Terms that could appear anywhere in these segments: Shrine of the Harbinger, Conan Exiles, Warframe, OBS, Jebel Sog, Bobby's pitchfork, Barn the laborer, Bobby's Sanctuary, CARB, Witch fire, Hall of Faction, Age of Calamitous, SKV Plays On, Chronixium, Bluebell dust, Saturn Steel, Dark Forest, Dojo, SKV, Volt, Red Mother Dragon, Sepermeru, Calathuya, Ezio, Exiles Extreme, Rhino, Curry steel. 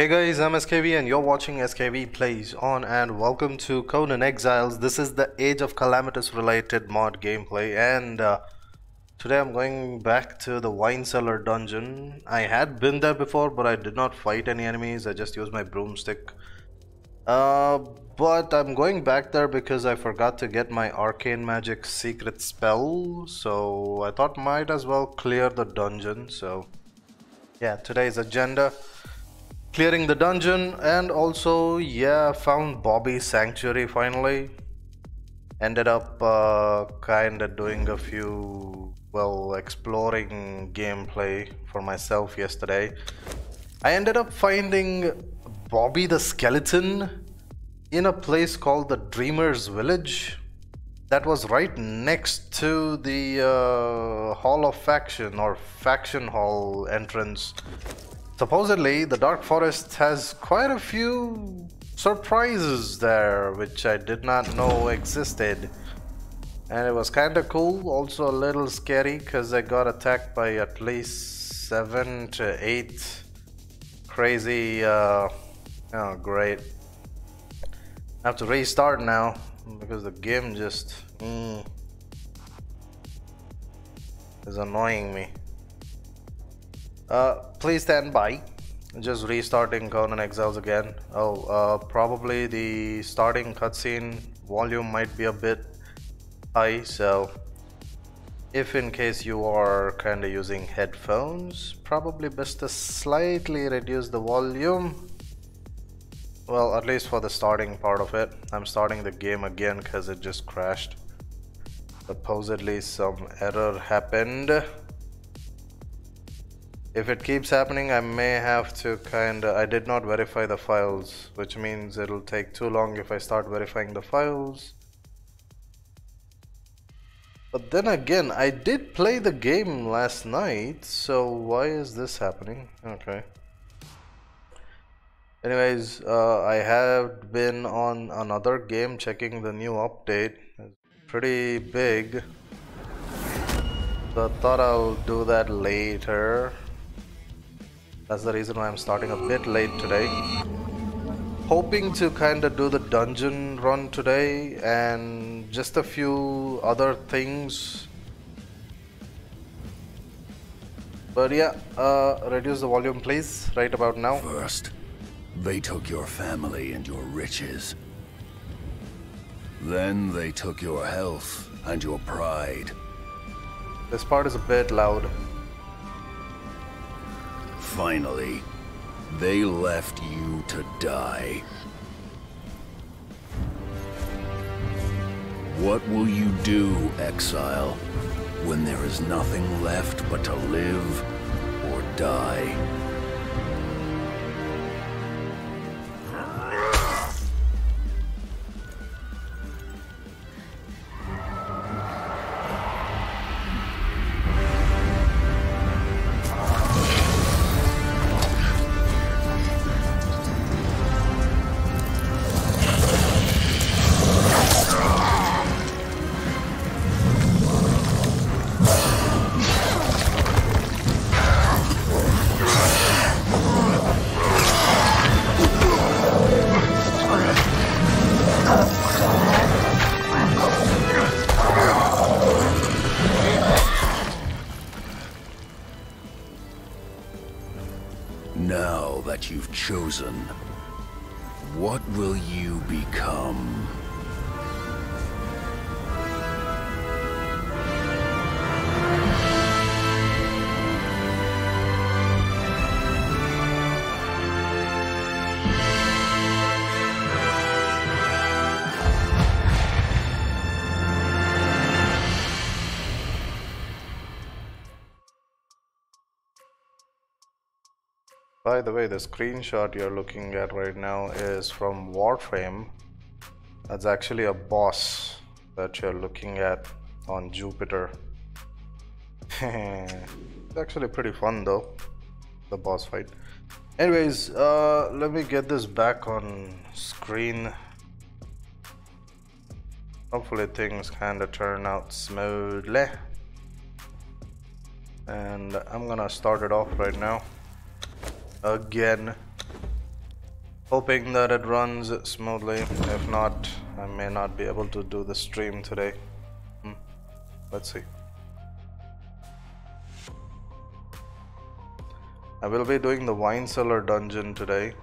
Hey guys, I'm SKV and you're watching SKV Plays On, and welcome to Conan Exiles. This is the Age of Calamitous related mod gameplay, and today I'm going back to the Wine Cellar dungeon. I had been there before, but I did not fight any enemies. I just used my broomstick. But I'm going back there because I forgot to get my Arcane Magic secret spell, so I thought might as well clear the dungeon. So yeah, today's agenda: clearing the dungeon, and also, yeah, found Bobby's Sanctuary finally. Ended up kind of doing a few, well, exploring gameplay for myself yesterday. I ended up finding Bobby the Skeleton in a place called the Dreamer's Village. That was right next to the Hall of Faction, or Faction Hall entrance. Supposedly, the Dark Forest has quite a few surprises there, which I did not know existed. And it was kind of cool, also a little scary, because I got attacked by at least 7 to 8 crazy... oh, great. I have to restart now, because the game just... is annoying me. Please stand by. Just restarting Conan Exiles again. Oh, probably the starting cutscene volume might be a bit high, so if in case you are kind of using headphones, probably best to slightly reduce the volume. Well, at least for the starting part of it. I'm starting the game again because it just crashed. Supposedly some error happened. If it keeps happening, I may have to kinda... I did not verify the files, which means it'll take too long if I start verifying the files. But then again, I did play the game last night, so why is this happening? Okay. Anyways, I have been on another game checking the new update. It's pretty big, so I thought I'll do that later. That's the reason why I'm starting a bit late today. Hoping to kind of do the dungeon run today and just a few other things. But yeah, reduce the volume please, right about now. First, they took your family and your riches. Then they took your health and your pride. This part is a bit loud. Finally, they left you to die. What will you do, exile, when there is nothing left but to live or die? Chosen, what will you become? By the way, the screenshot you're looking at right now is from Warframe. That's actually a boss that you're looking at on Jupiter. It's actually pretty fun though, the boss fight. Anyways, let me get this back on screen. Hopefully things kinda turn out smoothly. And I'm gonna start it off right now. Again, Hoping that it runs smoothly. If not, I may not be able to do the stream today. Let's see. I will be doing the Wine Cellar dungeon today,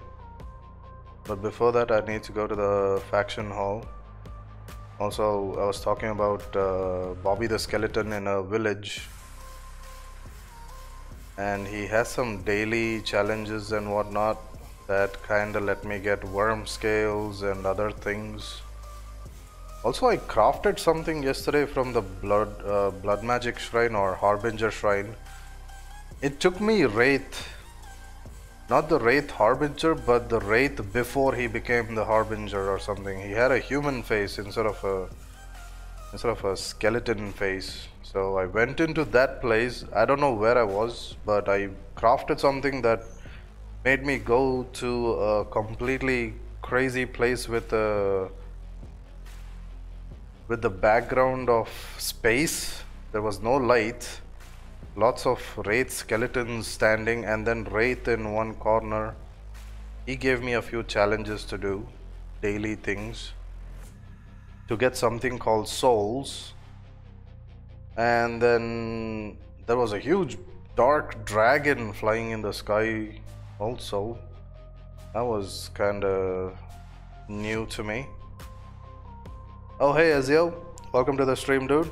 but before that I need to go to the faction hall. Also, I was talking about Bobby the Skeleton in a village, and he has some daily challenges and whatnot that kinda let me get worm scales and other things. Also, I crafted something yesterday from the blood magic shrine or harbinger shrine. It took me Wraith, not the Wraith Harbinger, but the Wraith before he became the Harbinger or something. He had a human face instead of a skeleton face. So I went into that place. I don't know where I was, but I crafted something that made me go to a completely crazy place with the background of space. There was no light, lots of Wraith skeletons standing, and then Wraith in one corner. He gave me a few challenges to do, daily things, to get something called souls. And then there was a huge dark dragon flying in the sky also. That was kinda new to me. Oh, hey Ezio, welcome to the stream, dude.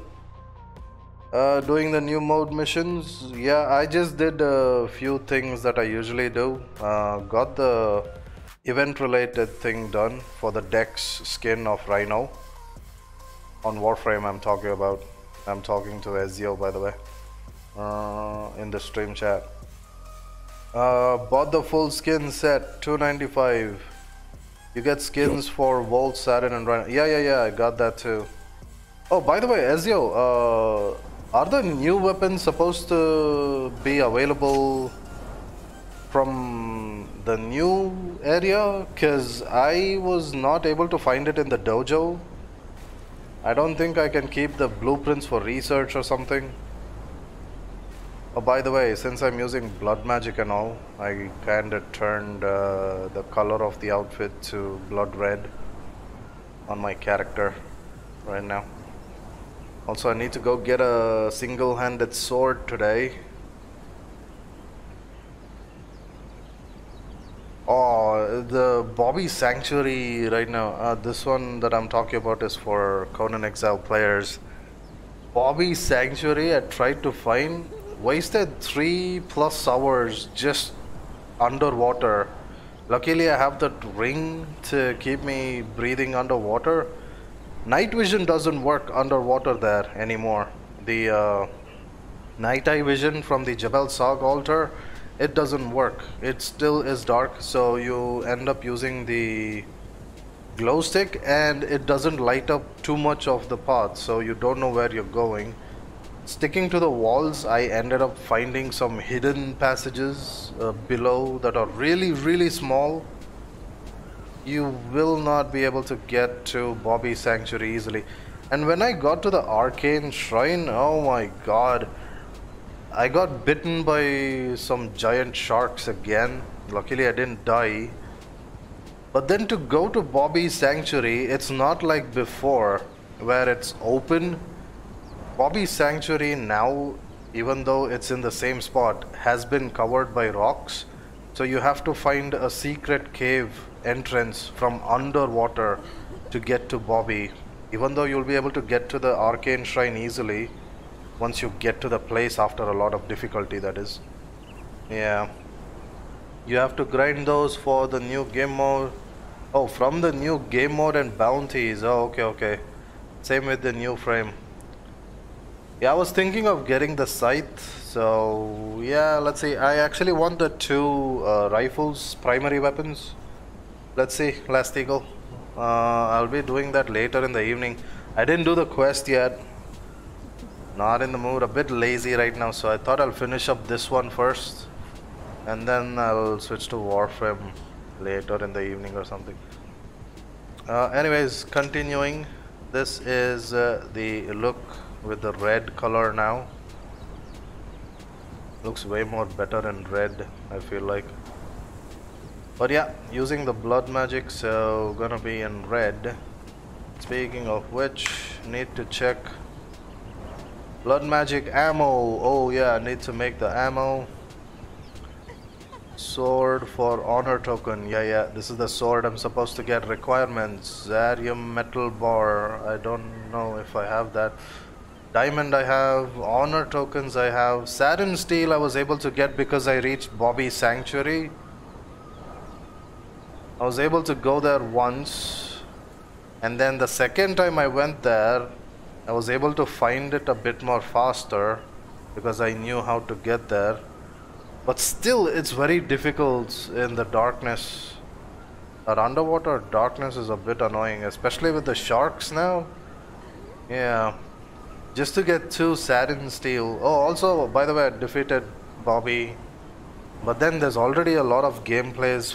Doing the new mode missions? Yeah, I just did a few things that I usually do. Got the event related thing done for the Dex skin of Rhino on Warframe. I'm talking about. I'm talking to Ezio, by the way, in the stream chat. Bought the full skin set, $2.95. You get skins for Volt, Saturn, and Rhino. Yeah, I got that too. Oh, by the way, Ezio, are the new weapons supposed to be available from the new area? Because I was not able to find it in the dojo. I don't think I can keep the blueprints for research or something. Oh, by the way, since I'm using blood magic and all, I kinda turned the color of the outfit to blood red on my character right now. Also, I need to go get a single-handed sword today. Oh, the Bobby's Sanctuary right now. This one that I'm talking about is for Conan Exile players. Bobby's Sanctuary, I tried to find. Wasted 3+ hours just underwater. Luckily, I have that ring to keep me breathing underwater. Night vision doesn't work underwater there anymore. The night eye vision from the Jebel Sog altar, it doesn't work. It still is dark, so you end up using the glow stick, and it doesn't light up too much of the path, so you don't know where you're going. Sticking to the walls, I ended up finding some hidden passages below that are really small. You will not be able to get to Bobby's Sanctuary easily. And when I got to the Arcane Shrine, oh my god, I got bitten by some giant sharks again. Luckily I didn't die. But then to go to Bobby's Sanctuary, it's not like before where it's open. Bobby's Sanctuary now, even though it's in the same spot, has been covered by rocks. So you have to find a secret cave entrance from underwater to get to Bobby. Even though you'll be able to get to the Arcane Shrine easily once you get to the place after a lot of difficulty, that is. Yeah. You have to grind those for the new game mode. Oh, from the new game mode and bounties. Oh, okay. Same with the new frame. Yeah, I was thinking of getting the scythe, so yeah, let's see. I actually want the two rifles, primary weapons. Let's see, Last Eagle. I'll be doing that later in the evening. I didn't do the quest yet. Not in the mood, a bit lazy right now, so I thought I'll finish up this one first. And then I'll switch to Warframe later in the evening or something. Anyways, continuing. This is the look with the red color now. Looks way more better in red, I feel like. But yeah, using the blood magic, so gonna be in red. Speaking of which, need to check blood magic ammo. Oh yeah, need to make the ammo. Sword for honor token. Yeah, this is the sword I'm supposed to get. Requirements: Zarium metal bar. I don't know if I have that. Diamond I have, honor tokens I have. Saturn Steel I was able to get because I reached Bobby's Sanctuary. I was able to go there once, and then the second time I went there, I was able to find it a bit more faster because I knew how to get there. But still, it's very difficult in the darkness. That underwater darkness is a bit annoying, especially with the sharks now. Yeah. Just to get to Saturn Steel. Oh, also, by the way, I defeated Bobby. But then there's already a lot of gameplays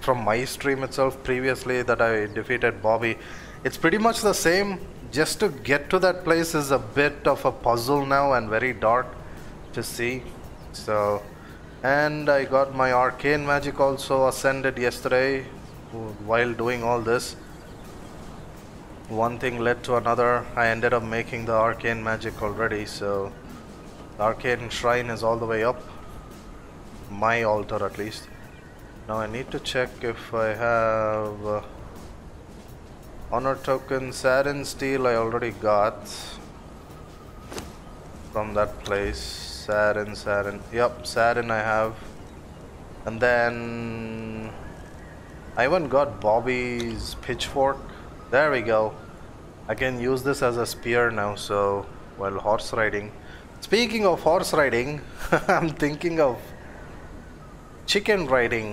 from my stream itself previously that I defeated Bobby. It's pretty much the same. Just to get to that place is a bit of a puzzle now and very dark to see. So... and I got my Arcane Magic also ascended yesterday while doing all this. One thing led to another. I ended up making the Arcane Magic already, so the Arcane Shrine is all the way up. My altar at least. Now I need to check if I have... honor token, Sarin Steel I already got from that place. Sarin. Yep, Sarin I have. And then I even got Bobby's pitchfork. There we go. I can use this as a spear now, so while horse riding. Speaking of horse riding, I'm thinking of chicken riding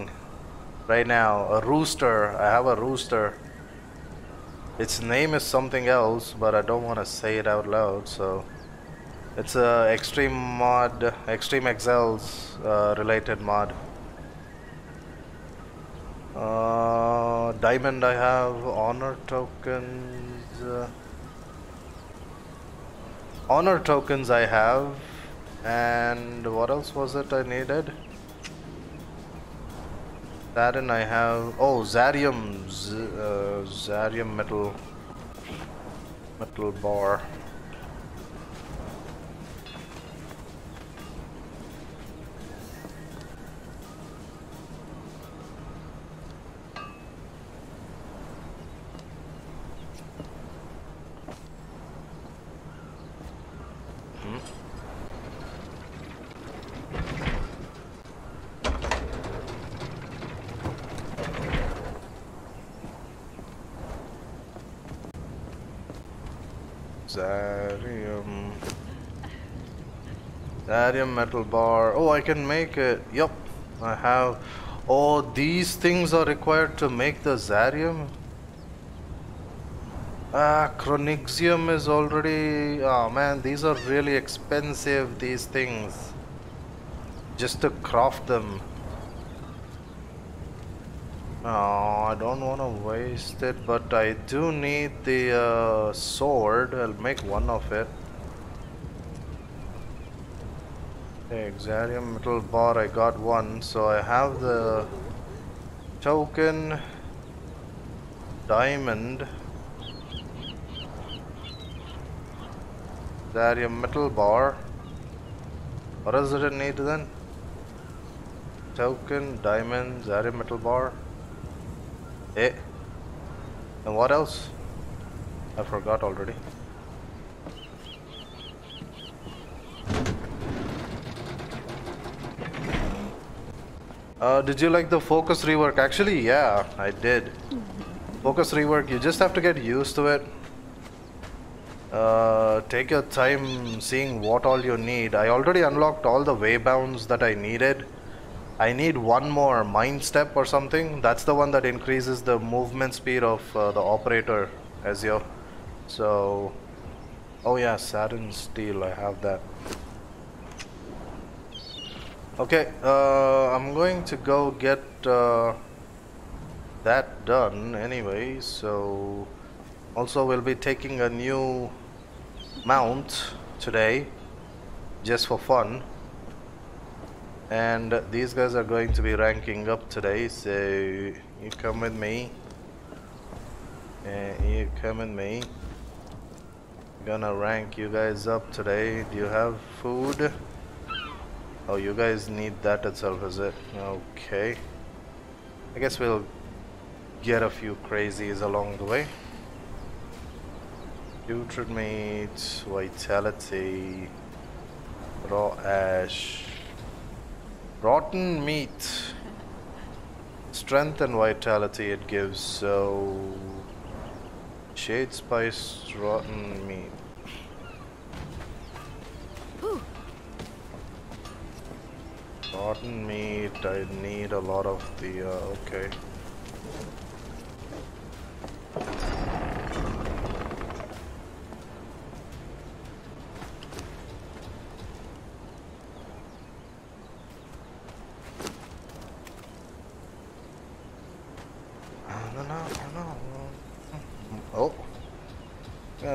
right now. A rooster. I have a rooster. Its name is something else, but I don't want to say it out loud, so... it's a extreme mod, Extreme Exiles related mod. Diamond I have, honor tokens. Honor tokens I have, and what else was it I needed? Saturn I have. Oh, Zarium, Zarium metal bar. Zarium metal bar. Oh, I can make it. Yup, I have. Oh, these things are required to make the Zarium. Ah, Chronixium is already... oh man, these are really expensive, these things. Just to craft them. Oh, I don't want to waste it, but I do need the sword. I'll make one of it. Okay, Zarium metal bar, I got one, so I have the token, diamond, Zarium metal bar. What else did it need then? Token, diamond, Zarium metal bar. Eh? And what else? I forgot already. Did you like the focus rework? Actually, yeah, I did. Focus rework, you just have to get used to it. Take your time seeing what all you need. I already unlocked all the waybounds that I needed. I need one more mind step or something. That's the one that increases the movement speed of the operator as your... so... oh yeah, Saturn Steel, I have that. Okay, I'm going to go get that done anyway, so... also we'll be taking a new mount today, just for fun. And these guys are going to be ranking up today, so you come with me. You come with me. Gonna rank you guys up today. Do you have food? Oh, you guys need that itself, is it? Okay. I guess we'll get a few crazies along the way. Putrid meat, vitality, raw ash, rotten meat, strength and vitality it gives, so shade spice, rotten meat. Ooh. Rotten meat, I need a lot of the, okay.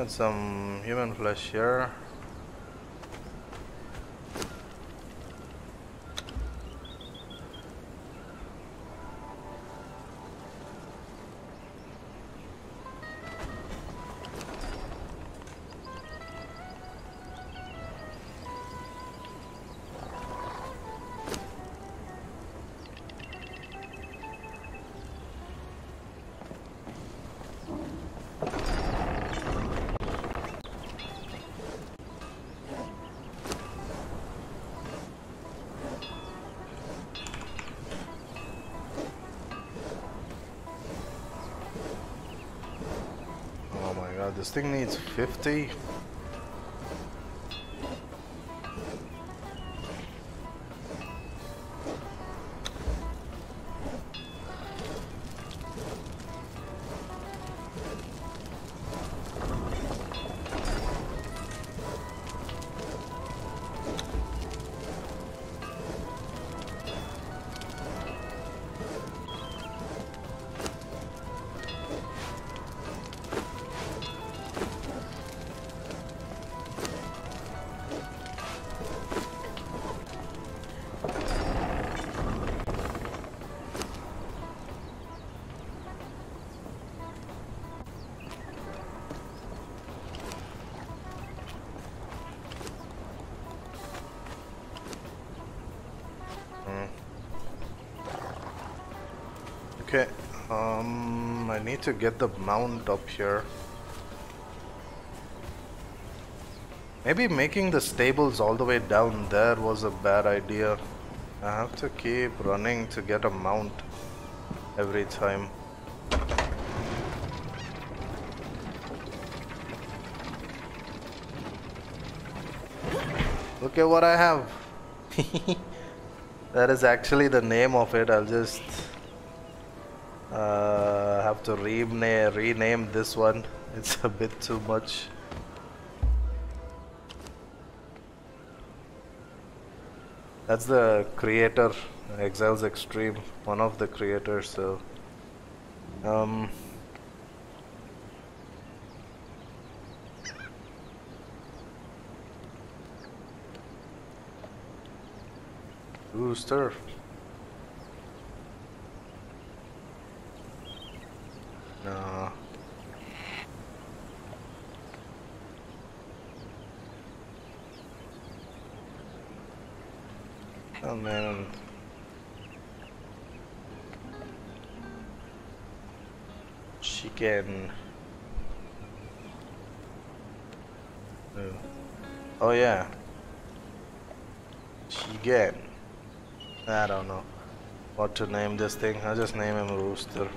Some human flesh here. This thing needs 50. Okay, I need to get the mount up here. Maybe making the stables all the way down there was a bad idea. I have to keep running to get a mount every time. Look at what I have. That is actually the name of it. I'll just have to rename this one. It's a bit too much. That's the creator, Exiles Extreme, one of the creators. So Rooster. Oh man. Chicken. Oh, oh yeah. Chicken. I don't know what to name this thing. I'll just name him Rooster.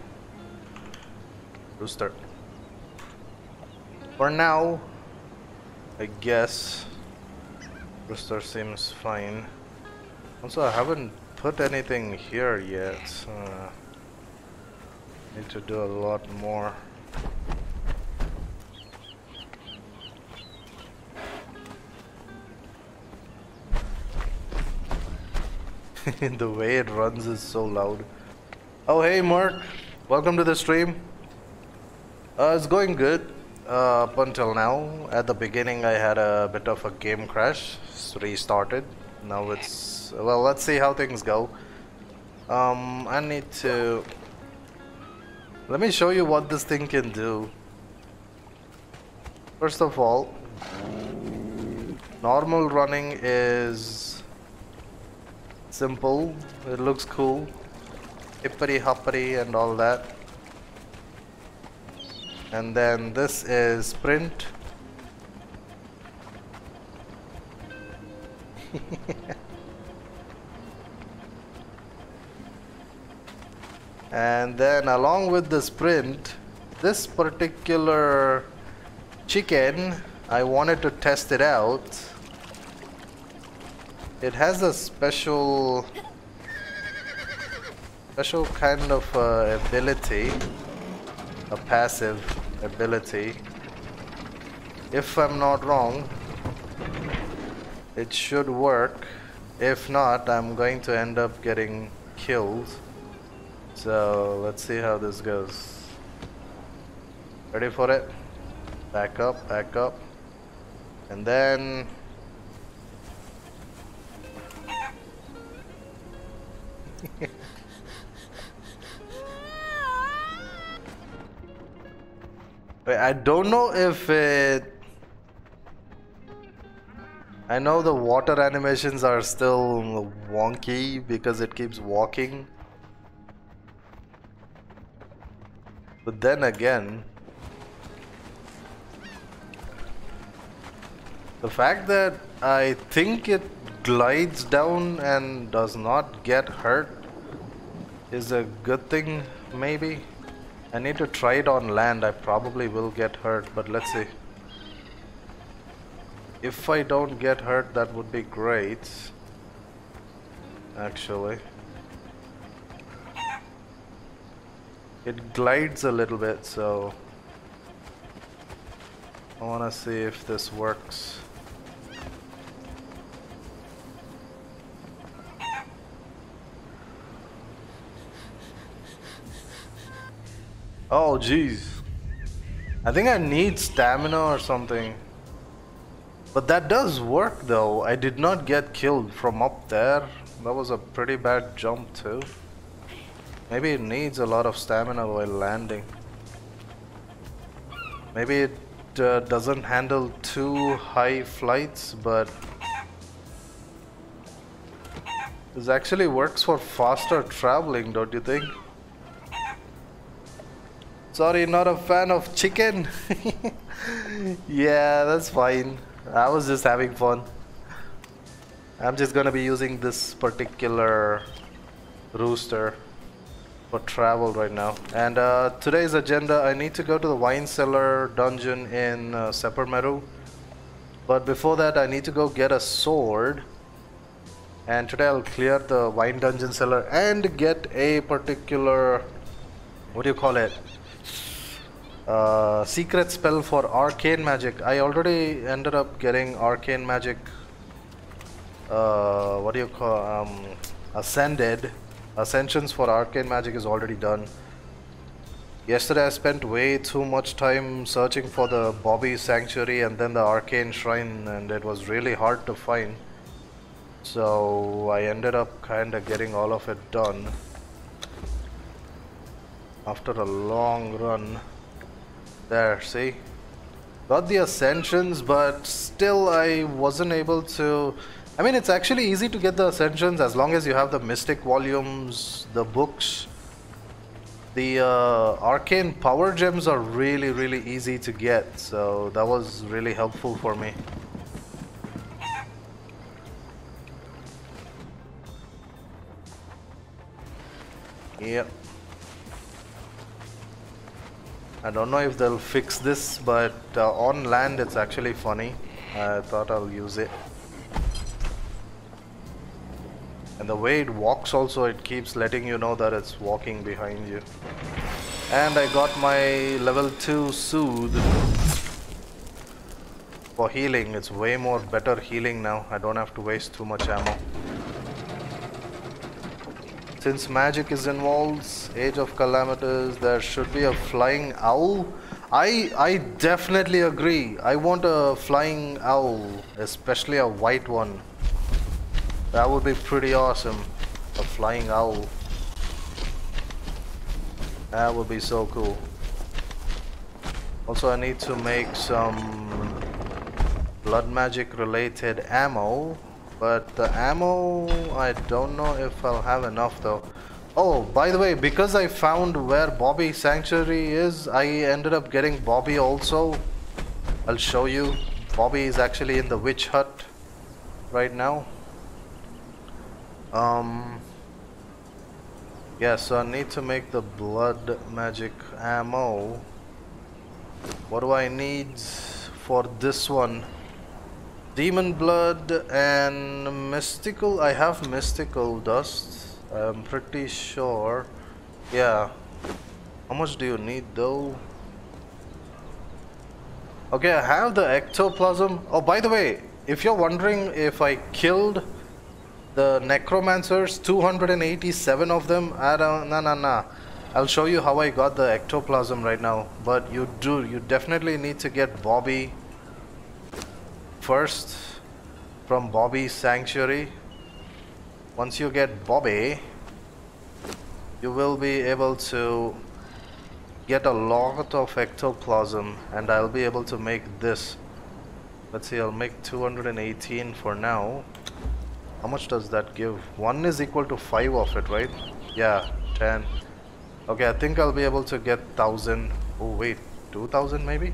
Rooster. For now, I guess Rooster seems fine. Also, I haven't put anything here yet. Need to do a lot more. The way it runs is so loud. Oh, hey, Mark. Welcome to the stream. It's going good up until now. At the beginning, I had a bit of a game crash. It's restarted. Now it's things. Well, let's see how things go. I need to... Let me show you what this thing can do. First of all, normal running is simple. It looks cool. Hippery hoppery and all that. And then this is sprint. And then along with the sprint, this particular chicken, I wanted to test it out. It has a special kind of ability, a passive ability. If I'm not wrong, it should work. If not, I'm going to end up getting killed. So let's see how this goes. Ready for it? Back up, and then wait, I don't know if it... I know the water animations are still wonky because it keeps walking. But then again, the fact that I think it glides down and does not get hurt is a good thing, maybe. I need to try it on land. I probably will get hurt, but let's see. If I don't get hurt, that would be great, actually. It glides a little bit, so I want to see if this works. Oh, jeez. I think I need stamina or something. But that does work, though. I did not get killed from up there. That was a pretty bad jump, too. Maybe it needs a lot of stamina while landing. Maybe it doesn't handle too high flights, but this actually works for faster traveling, don't you think? Sorry, not a fan of chicken. Yeah, that's fine. I was just having fun. I'm just gonna be using this particular rooster for travel right now. And today's agenda, I need to go to the Wine Cellar dungeon in Sepermeru. But before that, I need to go get a sword. And today I'll clear the wine dungeon cellar and get a particular, what do you call it? Secret spell for Arcane Magic. I already ended up getting Arcane Magic, what do you call, Ascended. Ascensions for Arcane Magic is already done. Yesterday I spent way too much time searching for the Bobby's Sanctuary and then the Arcane Shrine, and it was really hard to find. So I ended up kinda getting all of it done after a long run. There, see? Got the Ascensions, but still I wasn't able to... I mean, it's actually easy to get the Ascensions as long as you have the Mystic Volumes, the books. The Arcane Power Gems are really, really easy to get, so that was really helpful for me. Yep. I don't know if they'll fix this, but on land it's actually funny. I thought I'll use it. And the way it walks also, it keeps letting you know that it's walking behind you. And I got my level 2 Soothe for healing. It's way more better healing now. I don't have to waste too much ammo. Since magic is involved, Age of Calamitous, there should be a flying owl. I definitely agree. I want a flying owl, especially a white one. That would be pretty awesome. A flying owl. That would be so cool. Also, I need to make some blood magic related ammo. But the ammo, I don't know if I'll have enough though. Oh, by the way, because I found where Bobby's Sanctuary is, I ended up getting Bobby also. I'll show you. Bobby is actually in the witch hut right now. Yeah, so I need to make the blood magic ammo. What do I need for this one? Demon blood and mystical. I have mystical dust, I'm pretty sure. Yeah. How much do you need though? Okay, I have the ectoplasm. Oh, by the way, if you're wondering if I killed the necromancers, 287 of them, I don't, nah. I'll show you how I got the ectoplasm right now. But you definitely need to get Bobby first from Bobby's Sanctuary. Once you get Bobby, you will be able to get a lot of ectoplasm, and I'll be able to make this. Let's see, I'll make 218 for now. How much does that give? 1 is equal to 5 of it, right? Yeah, 10. Okay, I think I'll be able to get 1000. Oh wait, 2000 maybe?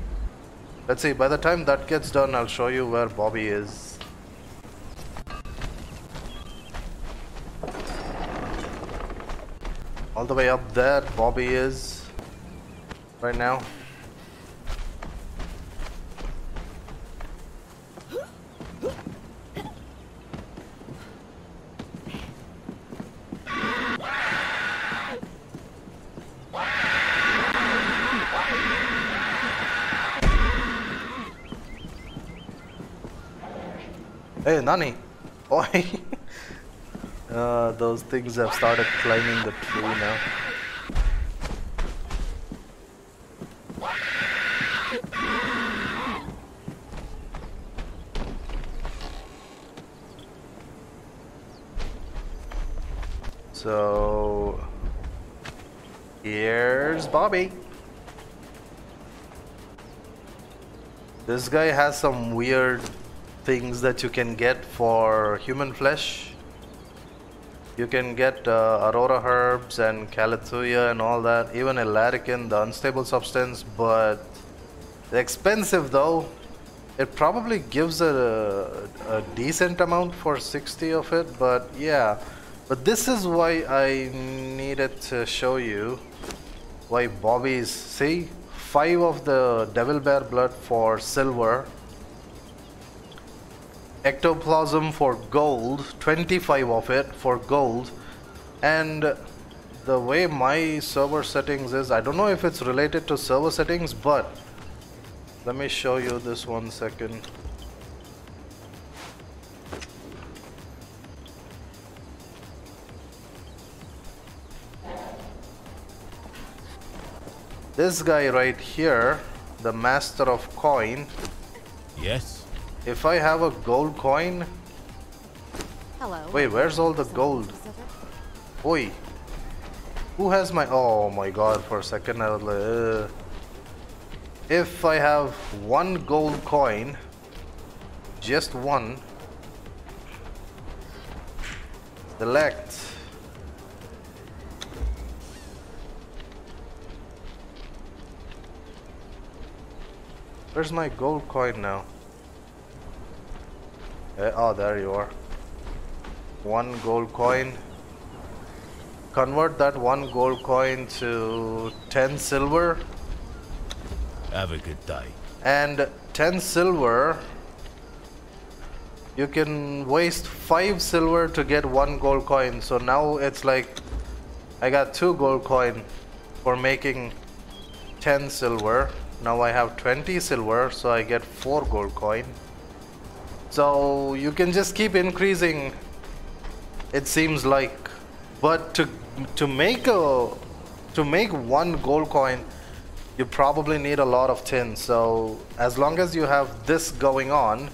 Let's see, by the time that gets done, I'll show you where Bobby is. All the way up there, Bobby is right now. Hey, Nani! Oi! Those things have started climbing the tree now. So, here's Bobby. This guy has some weird things that you can get for human flesh. You can get Aurora herbs and Calathuya and all that, even Elarican, the unstable substance, but expensive though. It probably gives a decent amount for 60 of it, but yeah. But this is why I needed to show you why Bobby's, see, 5 of the devil bear blood for silver, ectoplasm for gold, 25 of it for gold. And the way my server settings is, I don't know if it's related to server settings, but let me show you this 1 second. This guy right here, the master of coin. Yes. If I have a gold coin. Hello. Wait, where's all the gold? Oi. Who has my... Oh my god, for a second I was like... If I have 1 gold coin, just 1, select. Where's my gold coin now? Oh, there you are. 1 gold coin. Convert that 1 gold coin to 10 silver. Have a good day. And 10 silver. You can waste 5 silver to get 1 gold coin. So now it's like I got 2 gold coin for making 10 silver. Now I have 20 silver, so I get 4 gold coin. So you can just keep increasing, it seems like, but to make 1 gold coin, you probably need a lot of tin. So as long as you have this going on,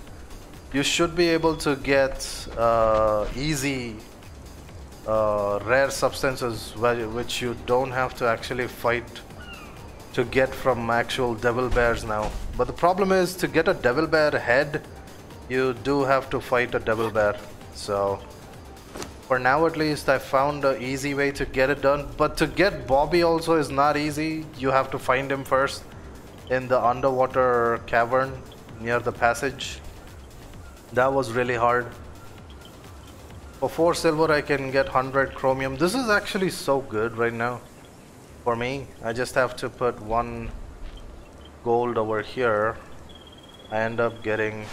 you should be able to get easy rare substances which you don't have to actually fight to get from actual devil bears now. But the problem is, to get a devil bear head, you do have to fight a devil bear. So for now at least, I found an easy way to get it done. But to get Bobby also is not easy. You have to find him first in the underwater cavern near the passage. That was really hard. For 4 silver I can get 100 chromium. This is actually so good right now for me. I just have to put 1 gold over here. I end up getting...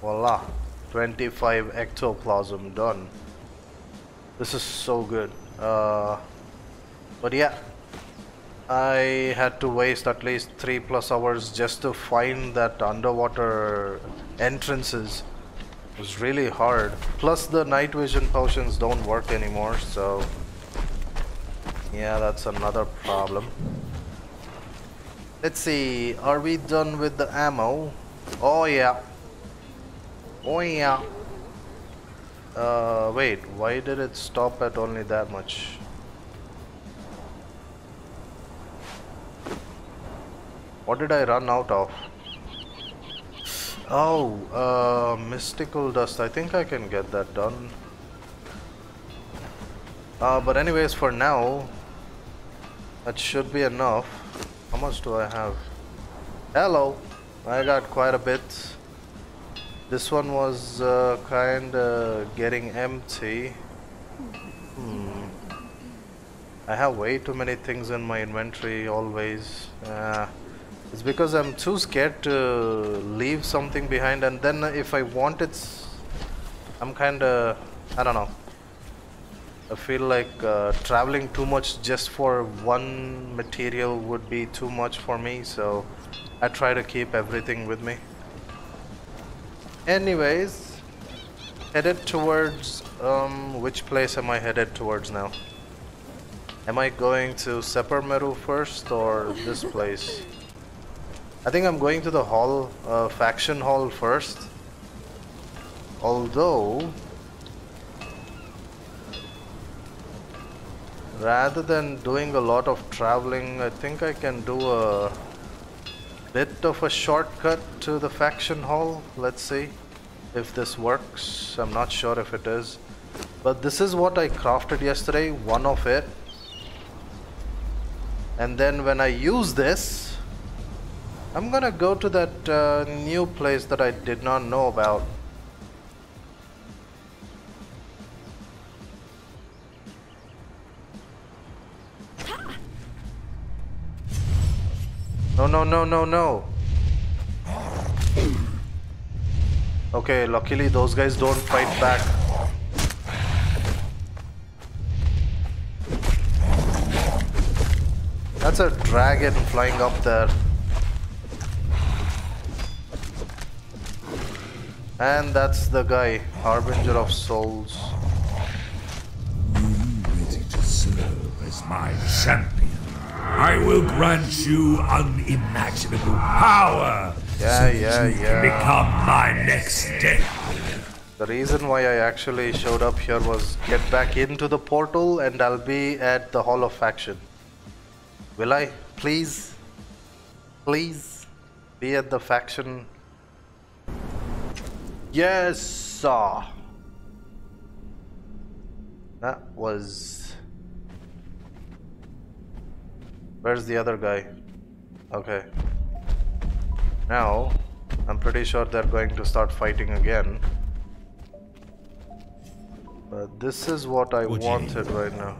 voila, 25 ectoplasm done. This is so good. But yeah, I had to waste at least 3+ hours just to find that underwater entrances. It was really hard. Plus the night vision potions don't work anymore, so yeah, that's another problem. Let's see, are we done with the ammo? Oh yeah. Oh yeah. Wait, why did it stop at only that much? What did I run out of? Oh, mystical dust. I think I can get that done. But anyways, for now, that should be enough. How much do I have? Hello, I got quite a bit. This one was kinda getting empty. I have way too many things in my inventory always. It's because I'm too scared to leave something behind, and then if I want it, I'm kinda, I don't know. I feel like traveling too much just for one material would be too much for me, so I try to keep everything with me. Anyways, headed towards, which place am I headed towards now? Am I going to Sepermeru first or this place? I think I'm going to the hall, faction hall first. Although, rather than doing a lot of traveling, I think I can do a bit of a shortcut to the faction hall. Let's see if this works. I'm not sure if it is, but this is what I crafted yesterday, one of it. And then when I use this, I'm gonna go to that new place that I did not know about. No, no, no, no, no. Okay, luckily those guys don't fight back. That's a dragon flying up there. And that's the guy, Harbinger of Souls. Be ready to serve as my champion. I will grant you unimaginable power. Yeah, so yeah, you can become my next death. The reason why I actually showed up here was get back into the portal and I'll be at the Hall of Faction. Will I? Please? Please? Be at the faction. Yes, sir. That was... where's the other guy? Okay. Now, I'm pretty sure they're going to start fighting again. But this is what I wanted right now.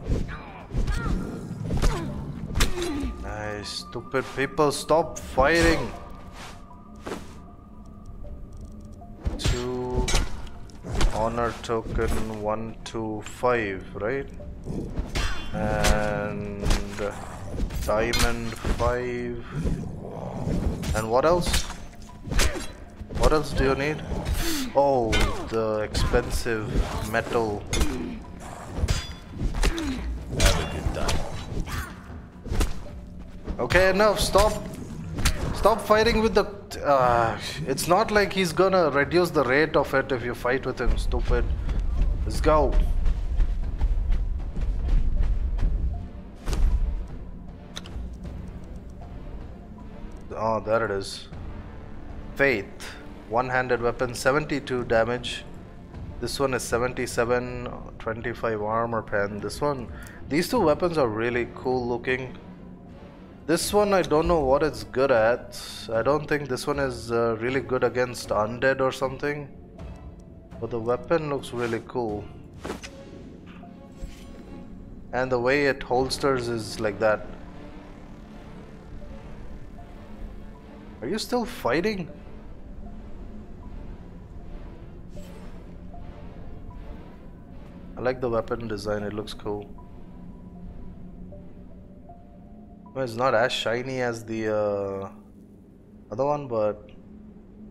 Nice, stupid people, stop fighting! 2 honor token, 125, right? And... diamond 5. And what else? What else do you need? Oh, the expensive metal. Have a good time. Okay, enough. Stop. Stop fighting with the... it's not like he's gonna reduce the rate of it if you fight with him, stupid. Let's go. Oh, there it is. Faith. One-handed weapon, 72 damage. This one is 77, 25 armor pen. This one... These two weapons are really cool looking. This one, I don't know what it's good at. I don't think this one is really good against undead or something. But the weapon looks really cool. And the way it holsters is like that. Are you still fighting? I like the weapon design, it looks cool. It's not as shiny as the other one, but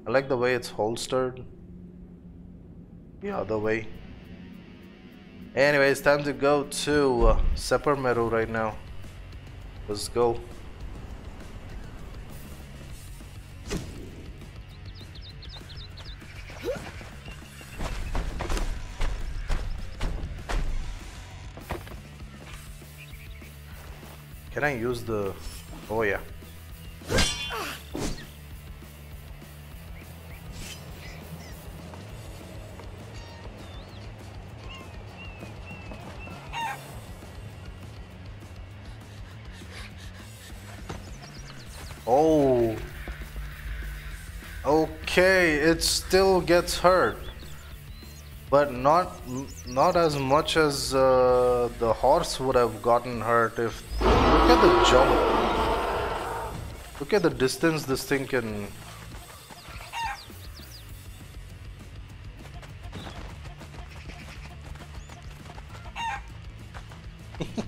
I like the way it's holstered. The other way. Anyway, it's time to go to Sepermeru right now. Let's go. Can I use the... Oh yeah. Oh. Okay, it still gets hurt. But not as much as the horse would have gotten hurt if... Look at the jump. Look at the distance this thing can...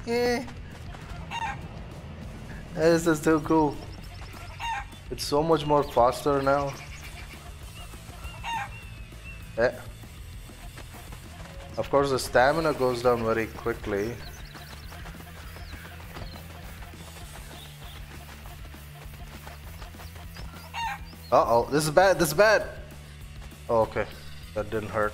This is still cool. It's so much more faster now. Eh. Of course the stamina goes down very quickly. Uh-oh, this is bad, this is bad! Oh, okay. That didn't hurt.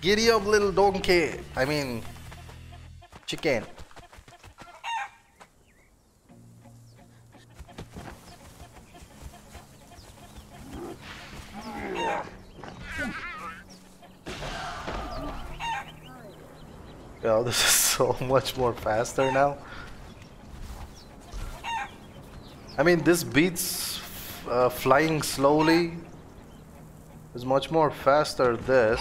Giddy up, little donkey! I mean... Chicken. Yo, this is so much more faster now. I mean, this beats flying slowly. It's much more faster, this.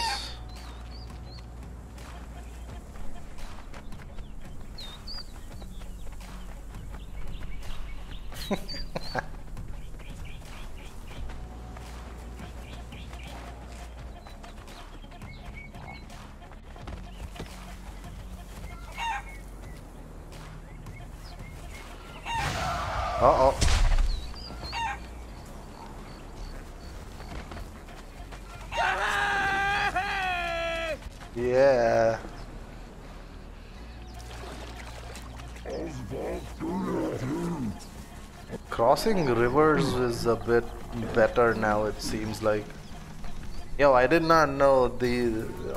Uh-oh. Yeah. Crossing rivers is a bit better now, it seems like. Yo, I did not know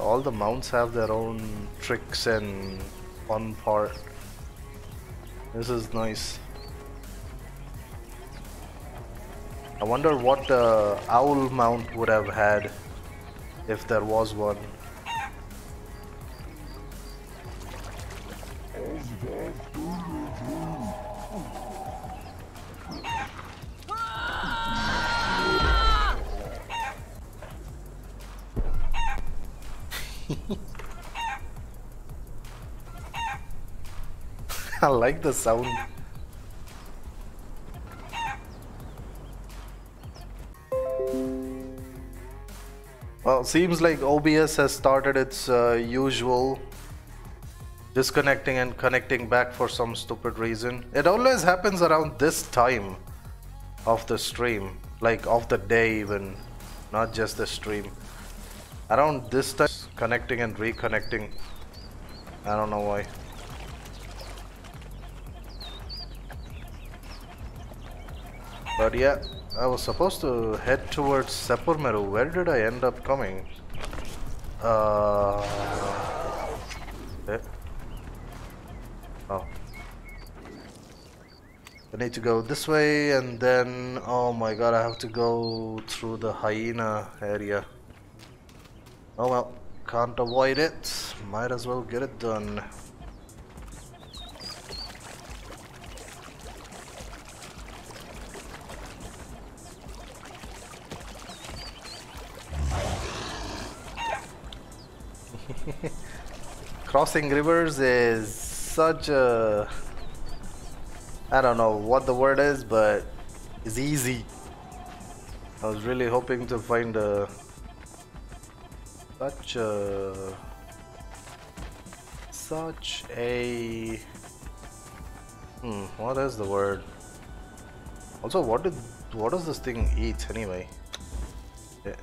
all the mounts have their own tricks and fun part. This is nice. I wonder what owl mount would have had if there was one. I like the sound. Well, seems like OBS has started its usual disconnecting and connecting back for some stupid reason. It always happens around this time of the stream, like of the day even, not just the stream. Around this time, connecting and reconnecting. I don't know why. But yeah, I was supposed to head towards Sepermeru. Where did I end up coming? Okay. Oh. I need to go this way and then, oh my god, I have to go through the hyena area. Oh well, can't avoid it. Might as well get it done. Crossing rivers is such a... I don't know what the word is, but it's easy. I was really hoping to find a... Such a... what is the word? Also, what does this thing eat anyway? Yeah.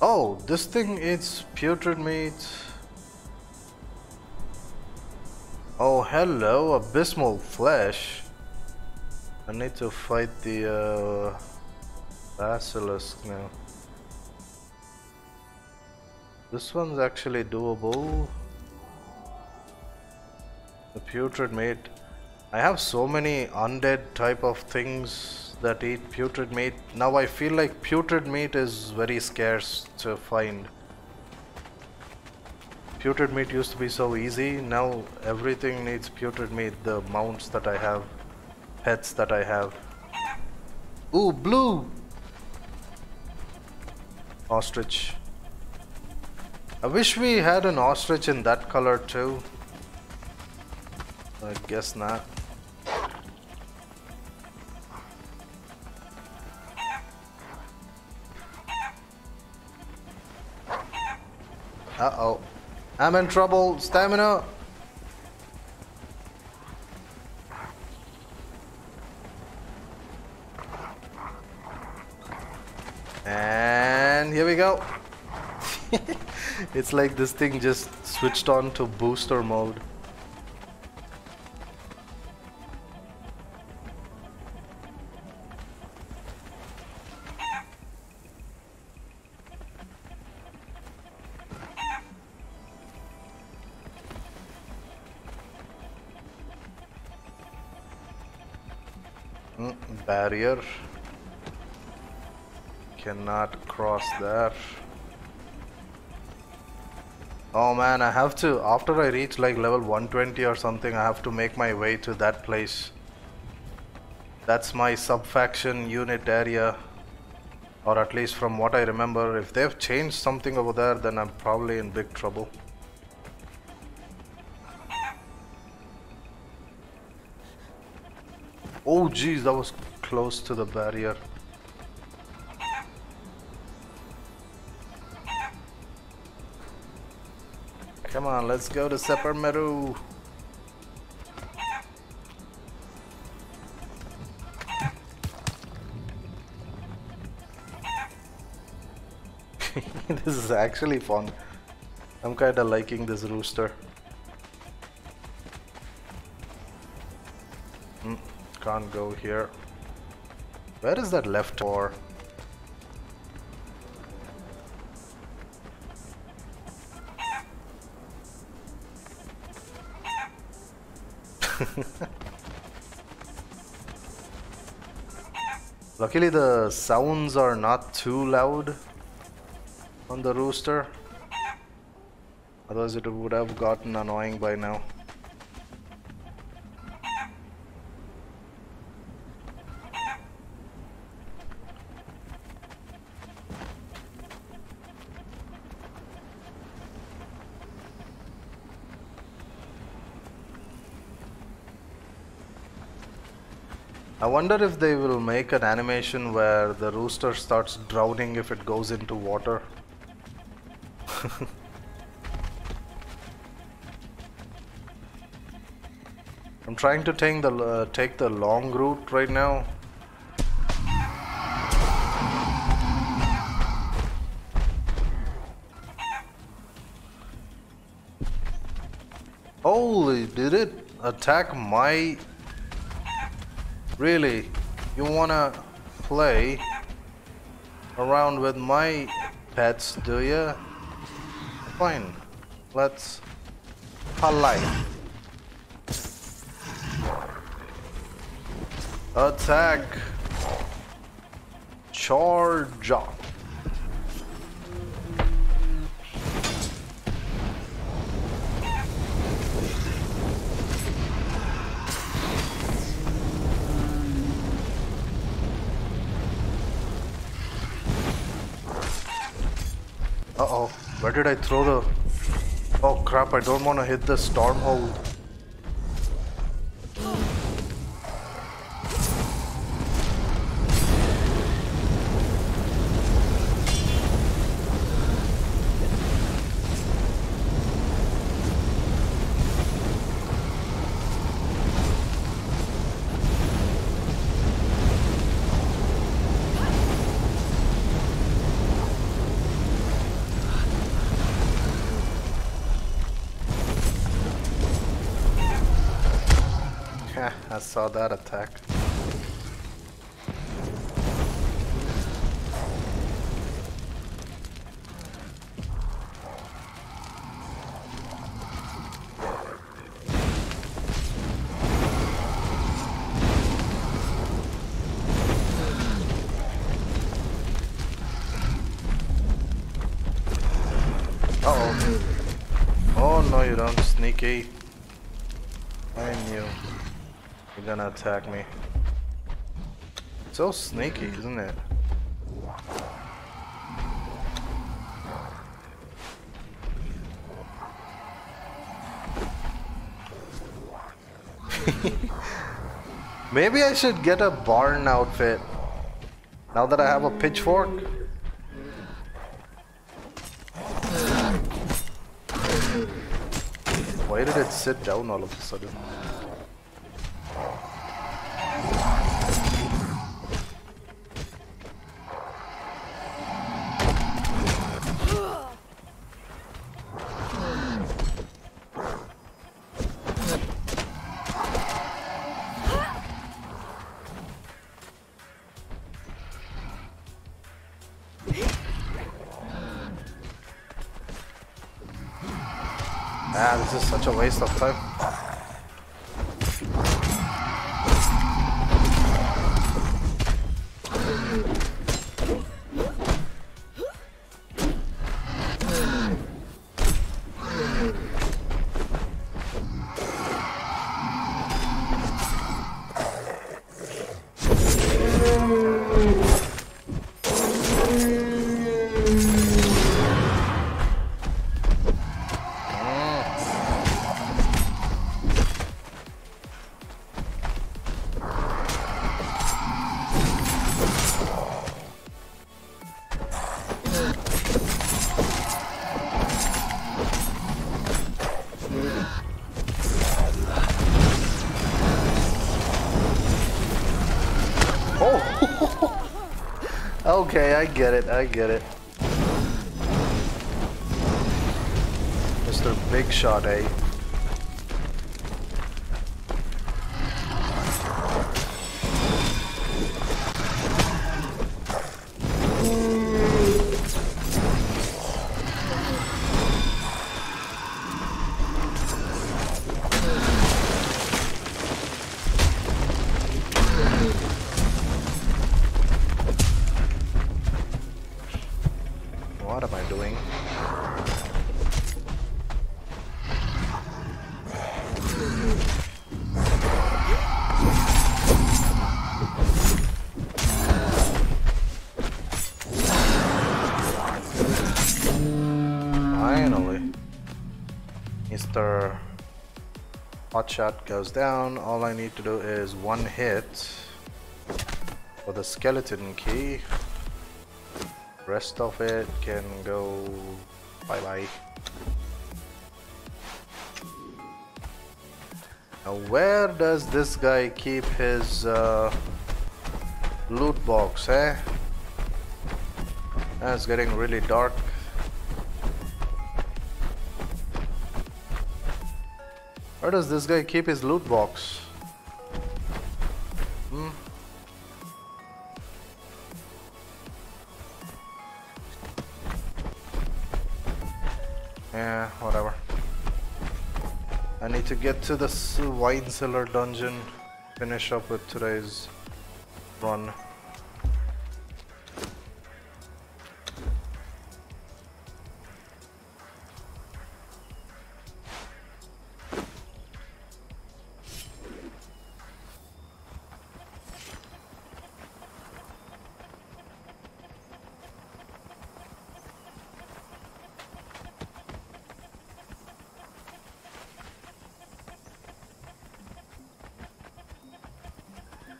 Oh, this thing eats putrid meat. Oh, hello, abysmal flesh. I need to fight the basilisk now. This one's actually doable. The putrid meat. I have so many undead type of things that eat putrid meat. Now I feel like putrid meat is very scarce to find. Putrid meat used to be so easy. Now everything needs putrid meat. The mounts that I have. Pets that I have. Ooh, blue! Ostrich. I wish we had an ostrich in that color too. I guess not. Uh-oh. I'm in trouble. Stamina! And here we go. It's like this thing just switched on to booster mode. Barrier. Cannot cross there. Oh man, I have to, after I reach like level 120 or something, I have to make my way to that place. That's my sub-faction unit area. Or at least from what I remember, if they've changed something over there, then I'm probably in big trouble. Oh geez, that was close to the barrier. Come on, let's go to Sepermeru. This is actually fun. I'm kinda liking this rooster. Can't go here. Where is that left door? Luckily the sounds are not too loud on the rooster, otherwise it would have gotten annoying by now. I wonder if they will make an animation where the rooster starts drowning if it goes into water. I'm trying to take the long route right now. Holy, did it? attack my... Really? You wanna play around with my pets, do ya? Fine. Let's polite. Attack. Charge up. Uh-oh, where did I throw the... Oh crap, I don't want to hit the Stormhold. I saw that attack. Uh-oh. Oh no, you don't, sneaky. I knew. You're gonna attack me. So sneaky, isn't it? Maybe I should get a barn outfit now that I have a pitchfork. Why did it sit down all of a sudden? Ah, this is such a waste of time. Okay, I get it, I get it. Mr. Big Shot, eh? Shot goes down. All I need to do is one hit for the skeleton key. Rest of it can go bye bye. Now, where does this guy keep his loot box? Eh? That's getting really dark. Where does this guy keep his loot box? Hmm. Yeah, whatever. I need to get to the Wine Cellar dungeon, finish up with today's run.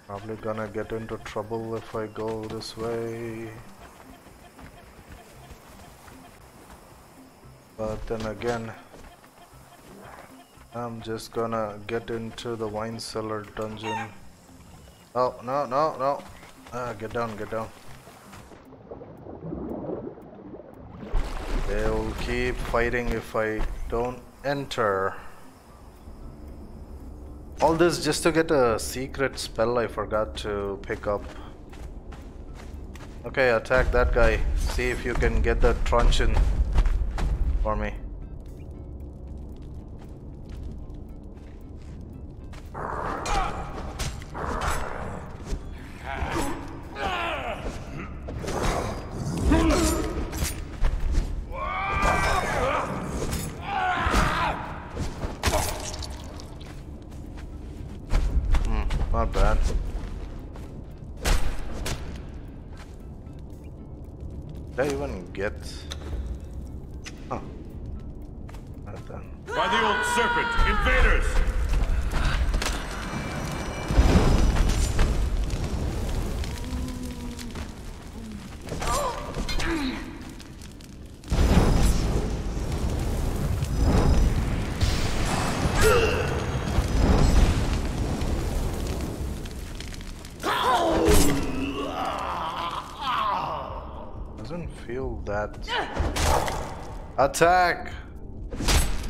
Probably gonna get into trouble if I go this way. But then again, I'm just gonna get into the Wine Cellar dungeon. Oh, no, no, no. Get down, get down. They'll keep fighting if I don't enter. All this just to get a secret spell I forgot to pick up. Okay, attack that guy. See if you can get the truncheon for me. Attack!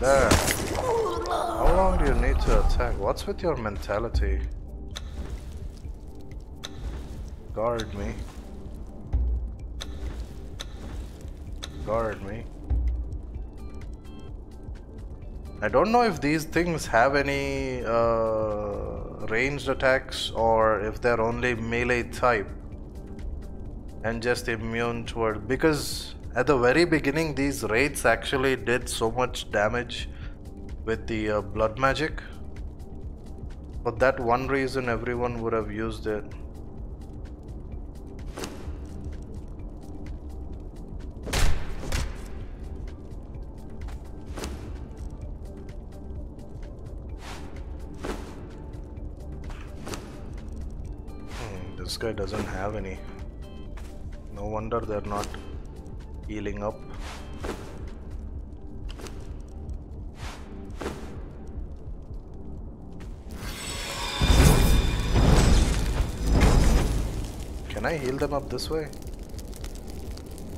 There. How long do you need to attack? What's with your mentality? Guard me. Guard me. I don't know if these things have any ranged attacks or if they're only melee type and just immune toward, because at the very beginning these raids actually did so much damage with the blood magic. For that one reason everyone would have used it. This guy doesn't have any. No wonder they're not healing up. Can I heal them up this way?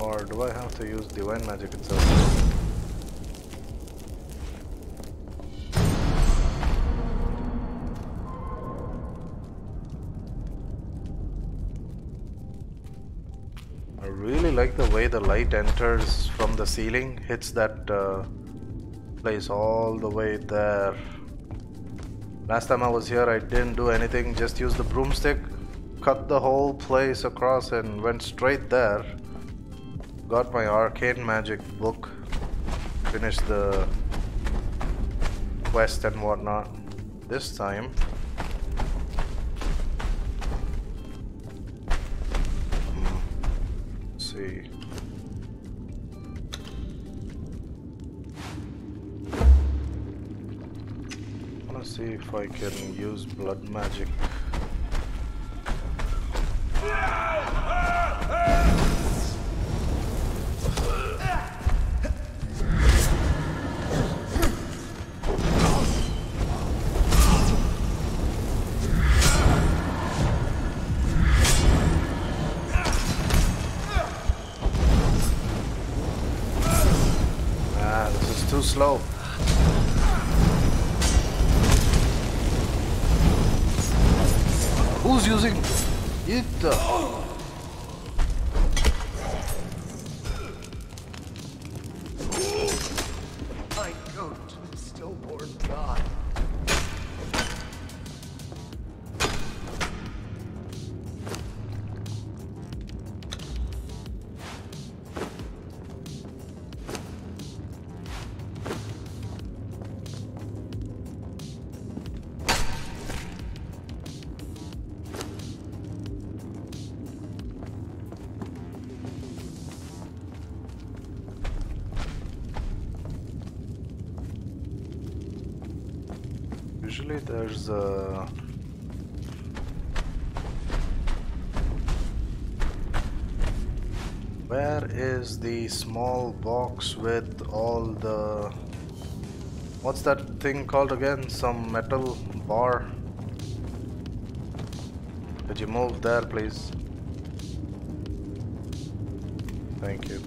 Or do I have to use divine magic itself? I really like the way the light enters from the ceiling, hits that place all the way there. Last time I was here I didn't do anything, just used the broomstick, cut the whole place across and went straight there. Got my Arcane Magic book, finished the quest and whatnot. This time if I can use blood magic. Ah, this is too slow. Who's using it? I go to the stillborn god. There's a where is the small box with all the what's that thing called again? Some metal bar. Could you move there, please? Thank you.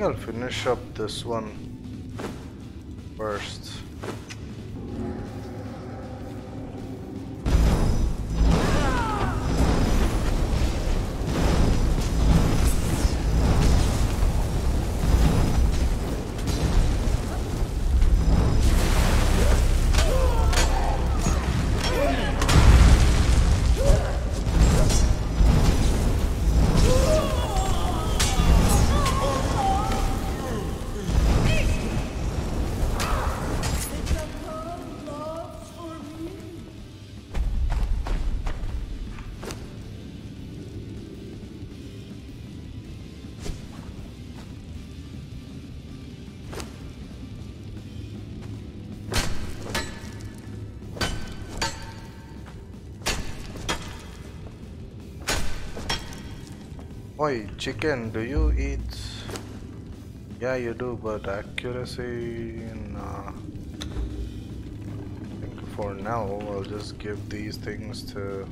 I'll finish up this one first. Oi, chicken, do you eat? Yeah, you do, but accuracy, nah. I think for now, I'll just give these things to...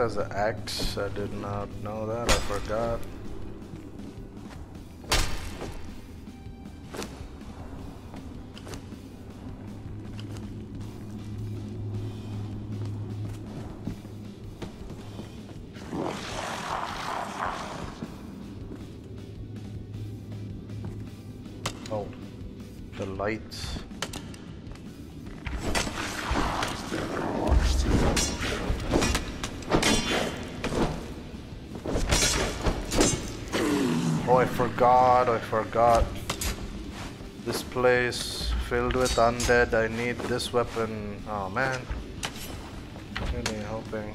as an axe. I did not know that. I forgot. Oh, the lights. I forgot. This place filled with undead. I need this weapon. Oh man. Really helping.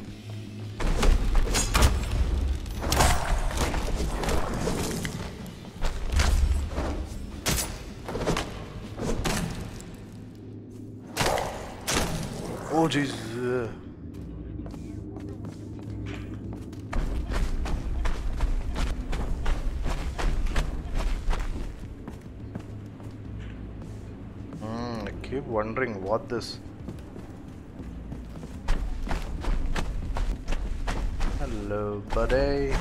Oh Jesus. keep wondering what this... Hello, buddy.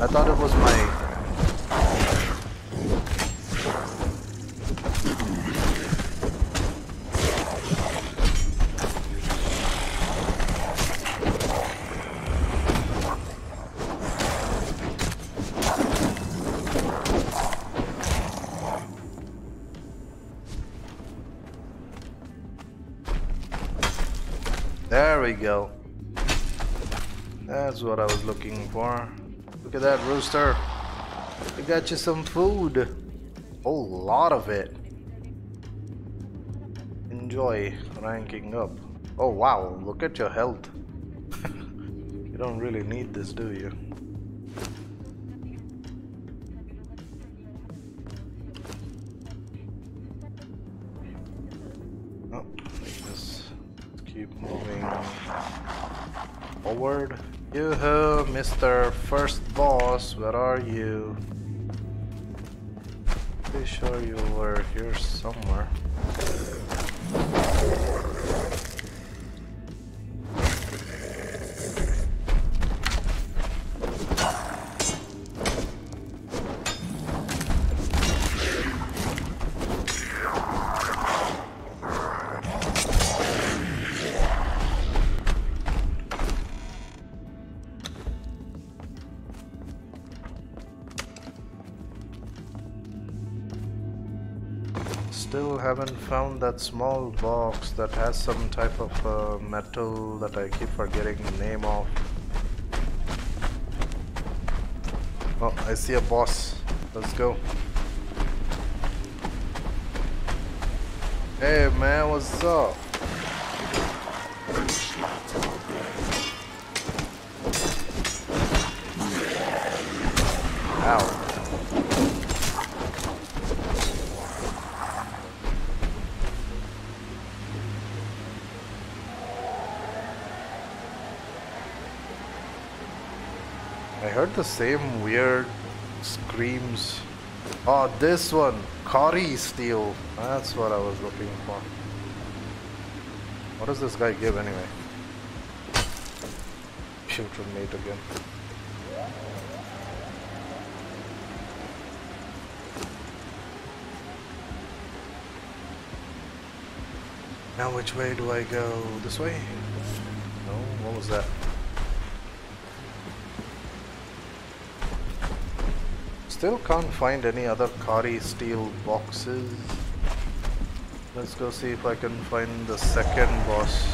I thought it was my... There we go. That's what I was looking for. Look at that, rooster. I got you some food. A lot of it. Enjoy ranking up. Oh wow, look at your health. You don't really need this, do you? Oh, just keep moving forward. Yoo-hoo, Mr. First Boss, where are you? Pretty sure you were here somewhere. Haven't found that small box that has some type of metal that I keep forgetting the name of. Oh, I see a boss. Let's go. Hey man, what's up? Ow. I heard the same weird screams. Oh, this one! Curry steel! That's what I was looking for. What does this guy give anyway? Shoot from mate again. Now which way do I go? This way? No, what was that? Still can't find any other Curry steel boxes. Let's go see if I can find the second boss.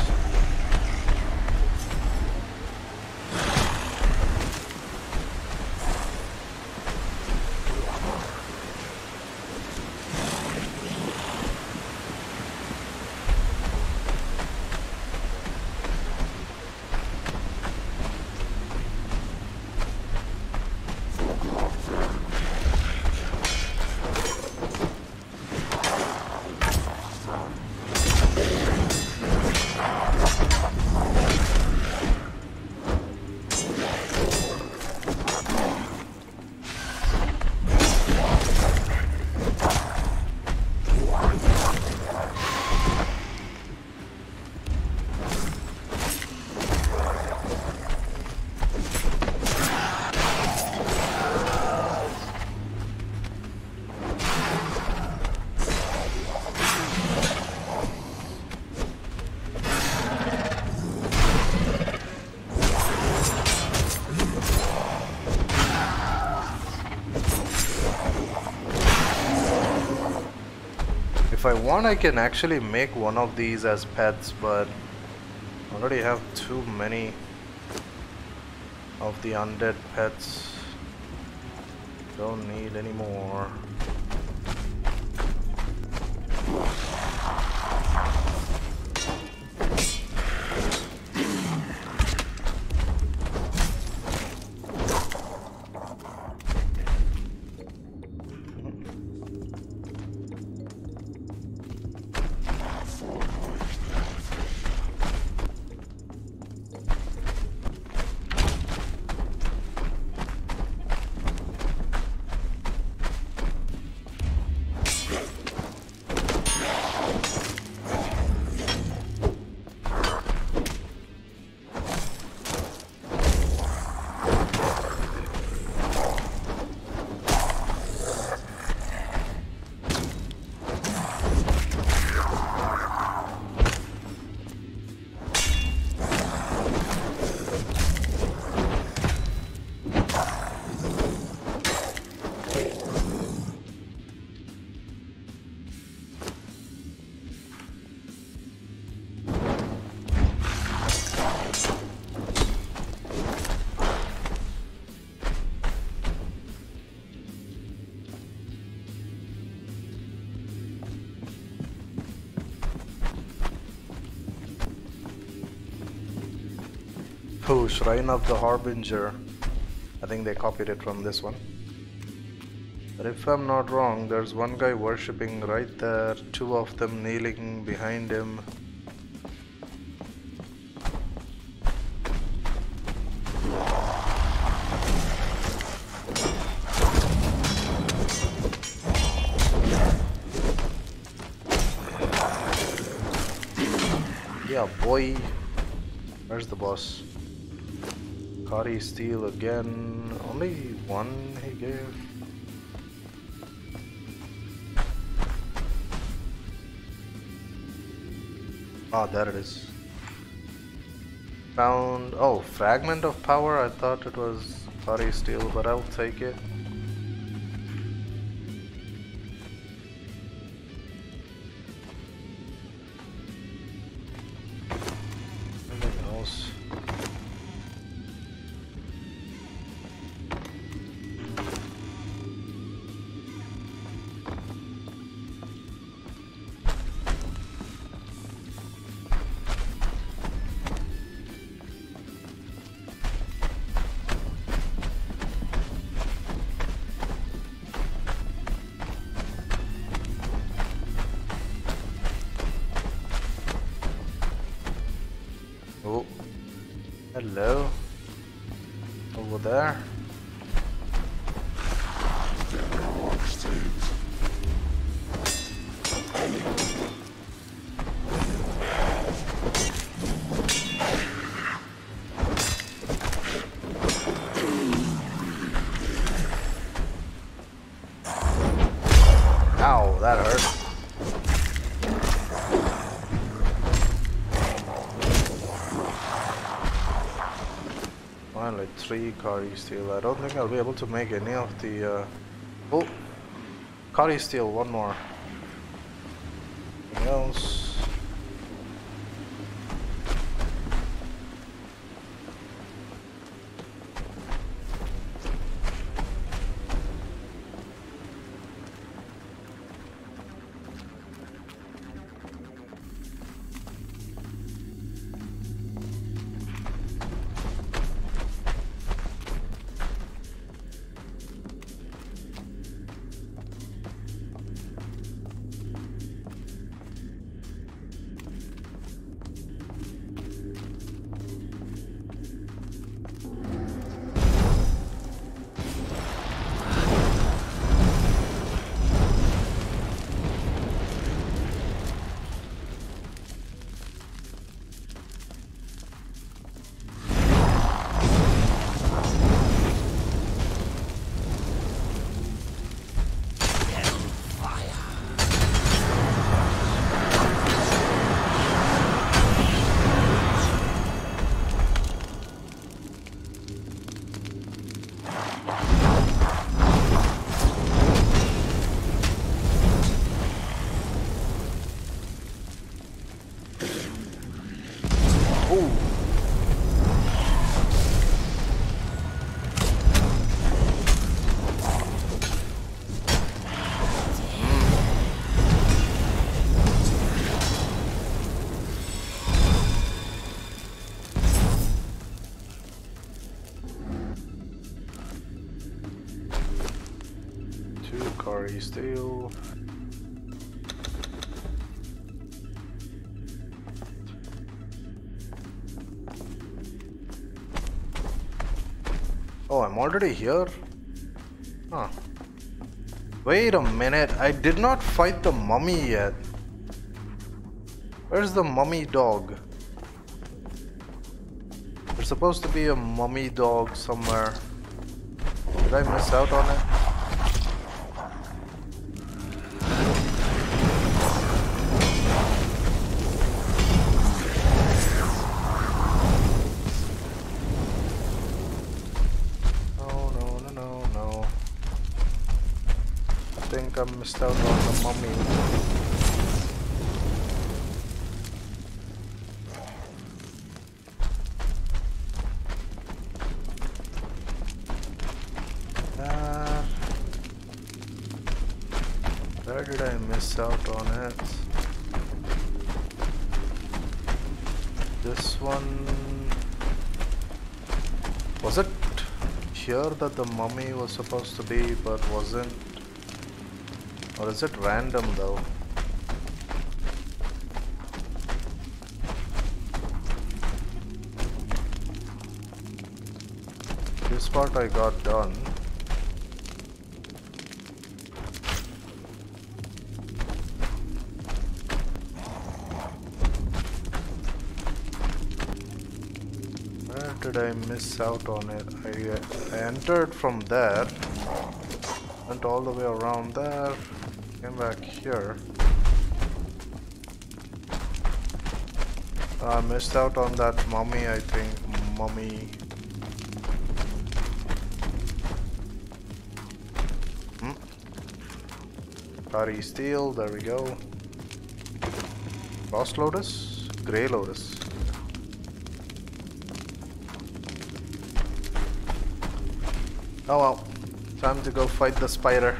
If I want, I can actually make one of these as pets, but I already have too many. of the undead pets. Don't need any more. Oh, Shrine of the Harbinger. I think they copied it from this one. But if I'm not wrong, there's one guy worshipping right there, two of them kneeling behind him. Yeah, boy. Where's the boss? Curry steel again. Only one he gave. Ah, there it is. Found. Oh, fragment of power. I thought it was curry steel, but I'll take it. Hello, over there. Ow, that hurt. Three curry steel. I don't think I'll be able to make any of the oh, curry steel, one more. Anything else? Curry steel. Oh, I'm already here? Huh. Wait a minute, I did not fight the mummy yet. Where's the mummy dog? There's supposed to be a mummy dog somewhere. Did I miss out on it? I missed out on the mummy. Where did I miss out on it? This one... Was it here that the mummy was supposed to be but wasn't? Or is it random though? This part I got done. Where did I miss out on it? I entered from there, went all the way around there. Came back here. I missed out on that mummy, I think. Mummy. Curry steel, there we go. Lost lotus? Grey lotus. Oh well. Time to go fight the spider.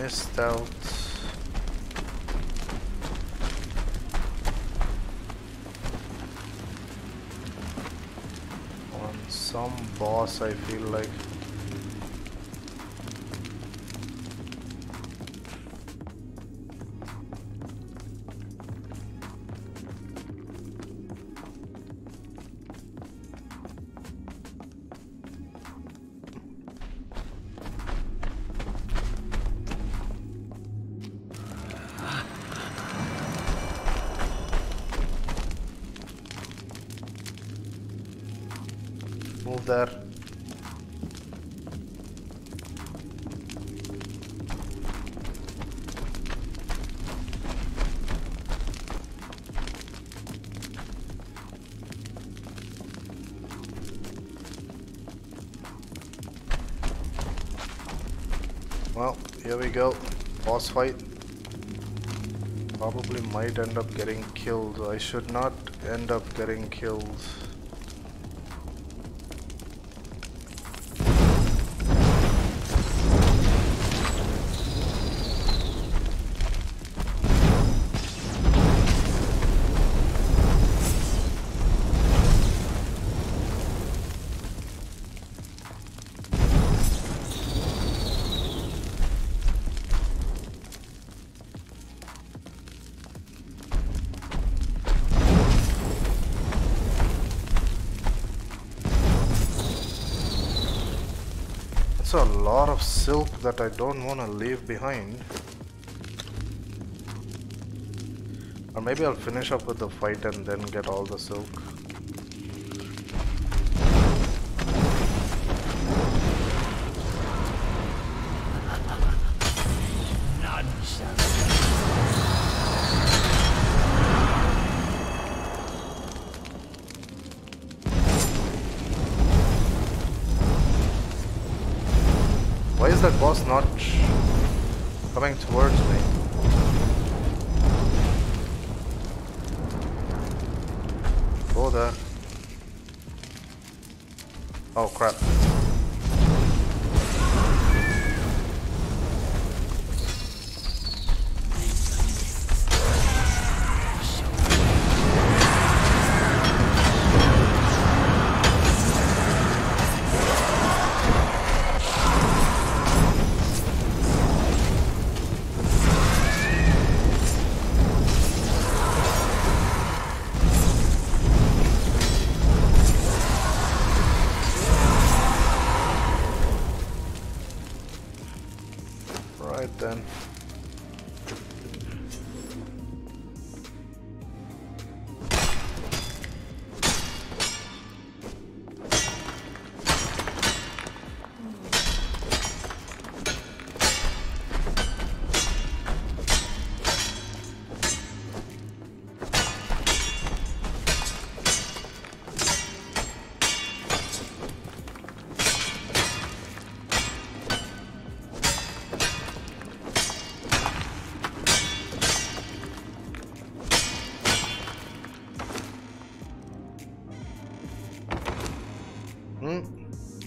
Missed out. On some boss, I feel like. There. Well, here we go. Boss fight. Probably might end up getting killed. I should not end up getting killed. A lot of silk that I don't want to leave behind. Or maybe I'll finish up with the fight and then get all the silk. That boss not coming towards me. Go there. Oh crap.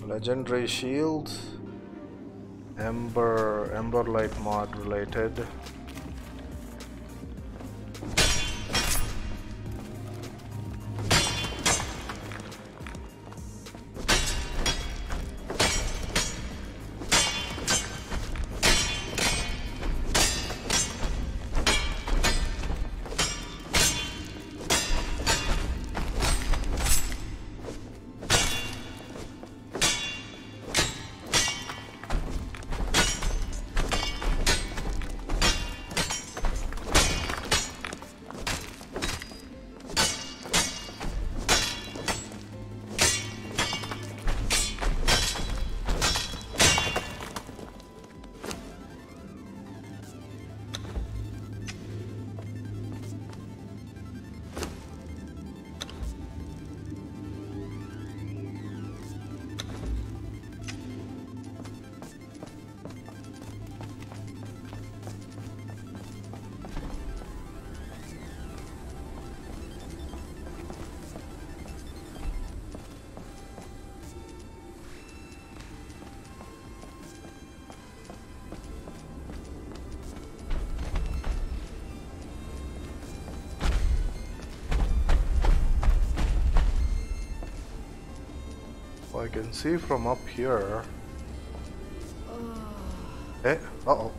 Legendary shield, Ember Light mod related. I can see from up here. Eh? Uh-oh.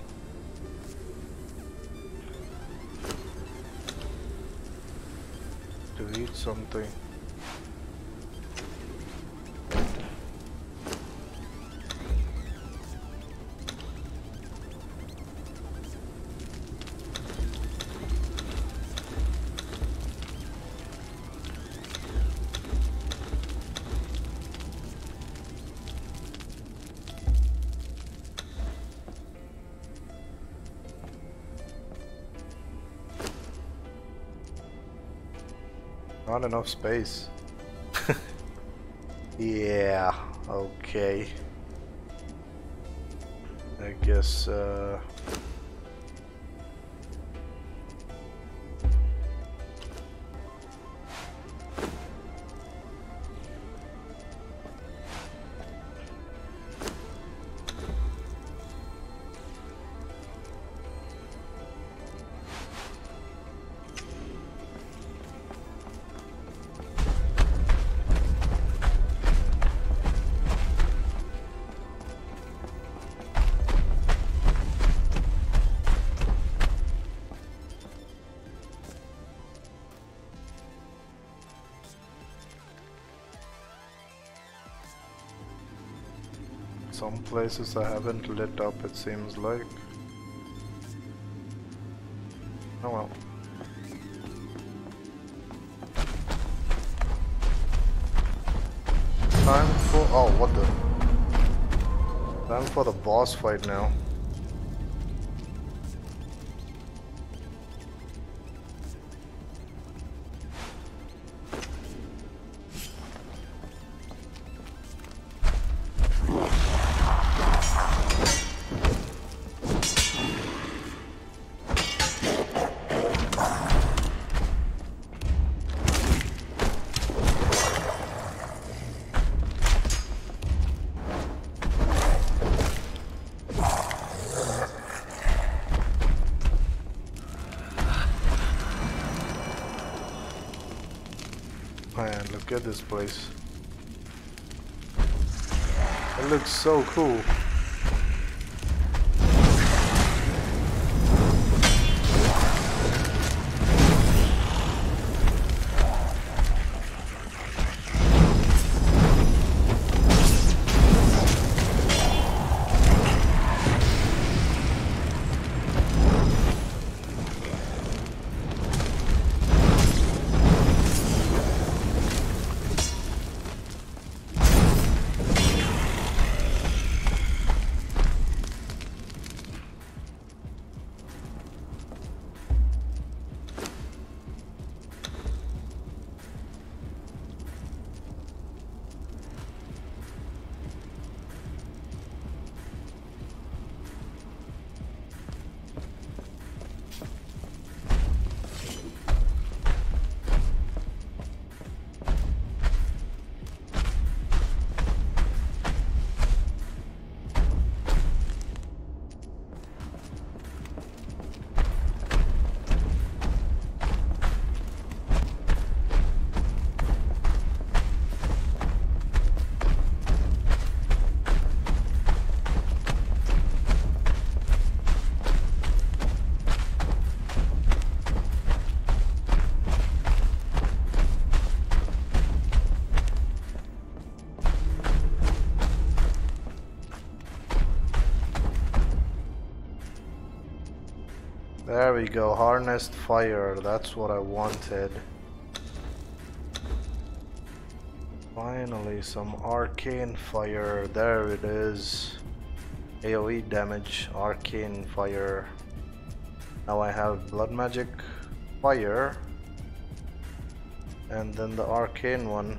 To eat something. Not enough space. Yeah, okay. I guess some places I haven't lit up, it seems like. Oh well. Time for... oh, what the... time for the boss fight now. Look at this place. It looks so cool. There we go, harnessed fire, that's what I wanted. Finally, some arcane fire, there it is. AoE damage, arcane fire. Now I have blood magic, fire, and then the arcane one.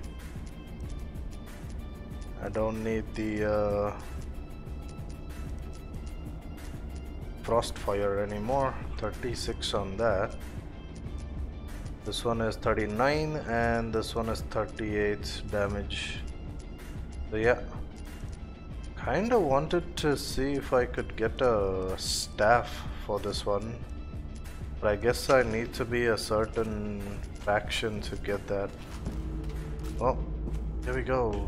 I don't need the frost fire anymore. 36 on that. This one is 39 and this one is 38 damage. So yeah, kind of wanted to see if I could get a staff for this one, but I guess I need to be a certain faction to get that. Oh, here we go.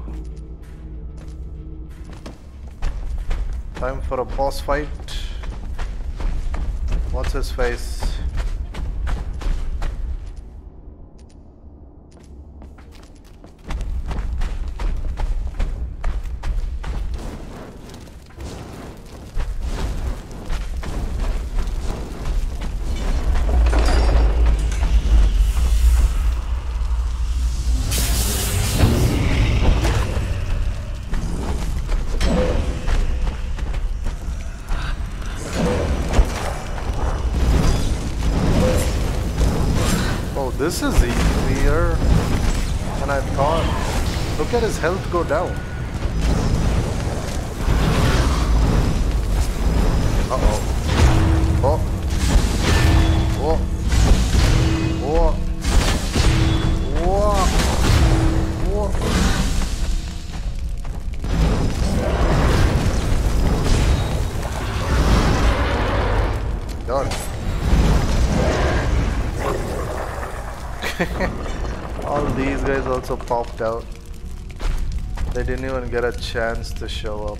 Time for a boss fight. What's his face? This is easier than I thought. Look at his health go down. Uh-oh. Oh. Oh. Oh. Oh. Oh. Done. All these guys also popped out. They didn't even get a chance to show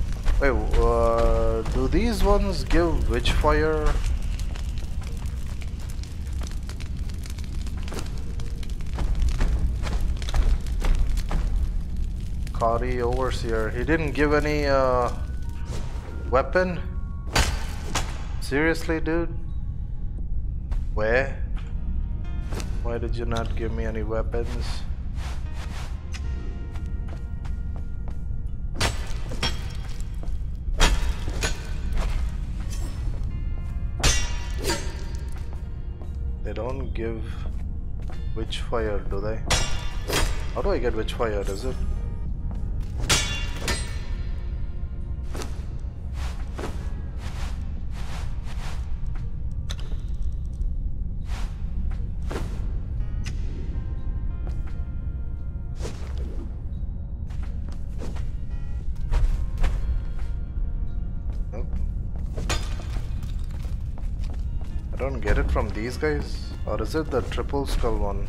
up. Wait, do these ones give witch fire? Kari Overseer, he didn't give any weapon? Seriously, dude? Where? Why did you not give me any weapons? They don't give witch fire, do they? How do I get witch fire, is it? From these guys, or is it the triple skull one?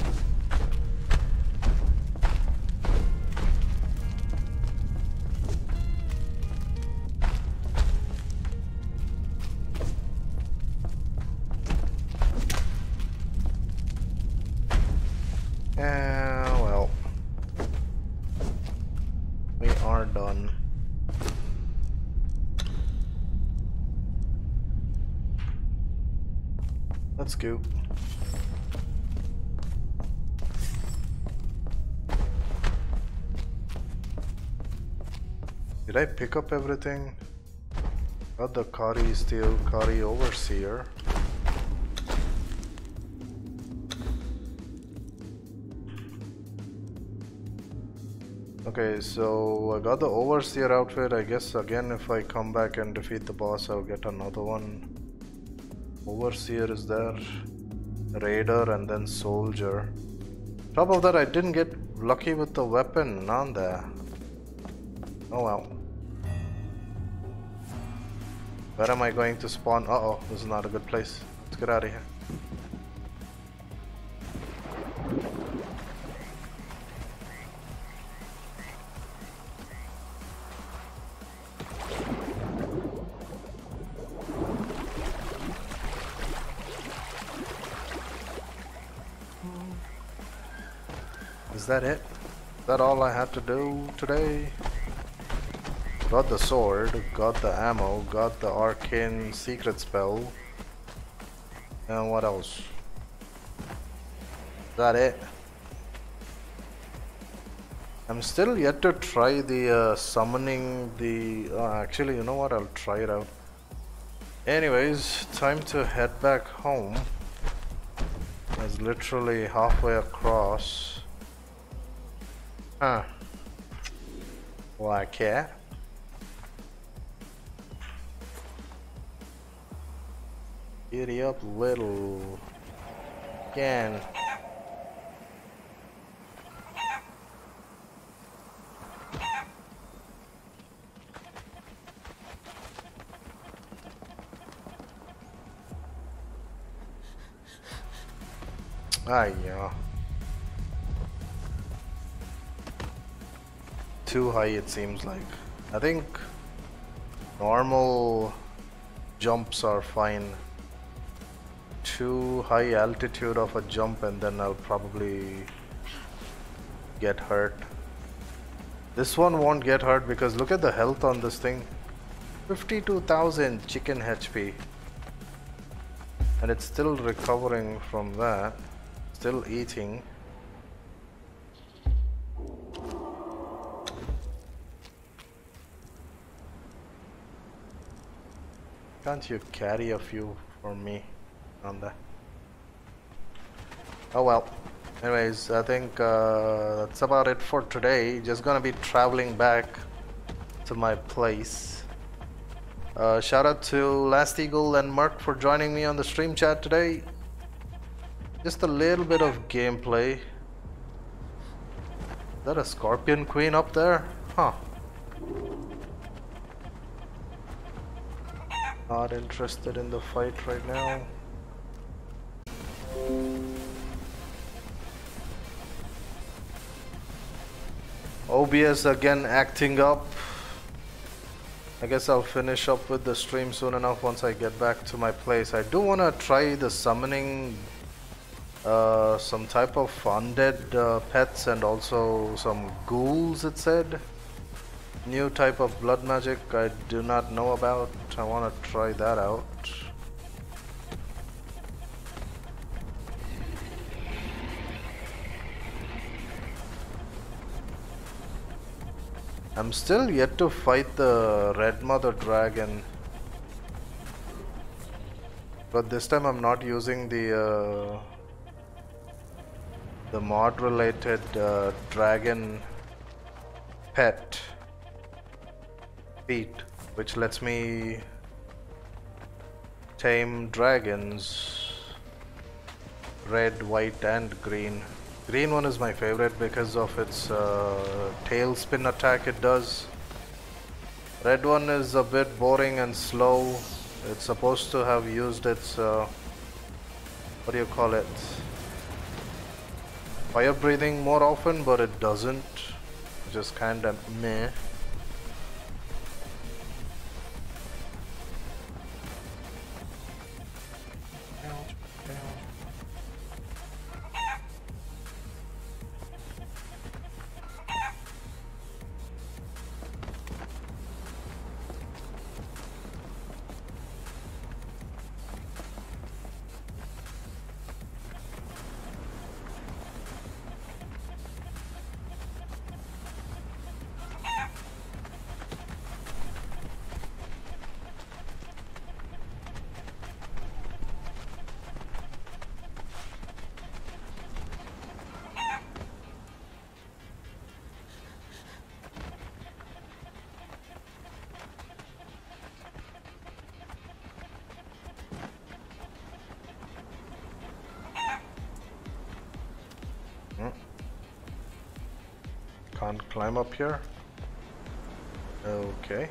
Well, we are done. Let's go. Did I pick up everything? Got the Curry steel, Curry Overseer. Okay, so I got the Overseer outfit. I guess again if I come back and defeat the boss I'll get another one. Overseer is there, Raider, and then Soldier. Top of that, I didn't get lucky with the weapon on there. Oh well. Where am I going to spawn? Uh-oh, this is not a good place. Let's get out of here. Is that it? Is that all I have to do today? Got the sword, got the ammo, got the arcane secret spell. And what else? Is that it? I'm still yet to try the summoning the... actually, you know what? I'll try it out. Anyways, time to head back home. It's literally halfway across. Huh. Like it. Giddy up, little. Again. Ah, yeah. Too high, it seems like. I think normal jumps are fine. Too high altitude of a jump and then I'll probably get hurt. This one won't get hurt because look at the health on this thing. 52,000 chicken HP. And it's still recovering from that. Still eating. Can't you carry a few for me on that? Oh well. Anyways, I think that's about it for today. Just gonna be traveling back to my place. Shout out to Last Eagle and Merc for joining me on the stream chat today. Just a little bit of gameplay. Is that a Scorpion Queen up there? Huh. Not interested in the fight right now. OBS again acting up. I guess I'll finish up with the stream soon enough once I get back to my place. I do want to try the summoning... some type of undead pets and also some ghouls, it said. New type of blood magic I do not know about. I want to try that out. I'm still yet to fight the Red Mother Dragon. But this time I'm not using the mod related dragon pet feat, which lets me tame dragons red, white and green. Green one is my favorite because of its tailspin attack it does. Red one is a bit boring and slow. It's supposed to have used its what do you call it? Fire breathing more often, but it doesn't. Just kind of meh. Climb up here. Okay.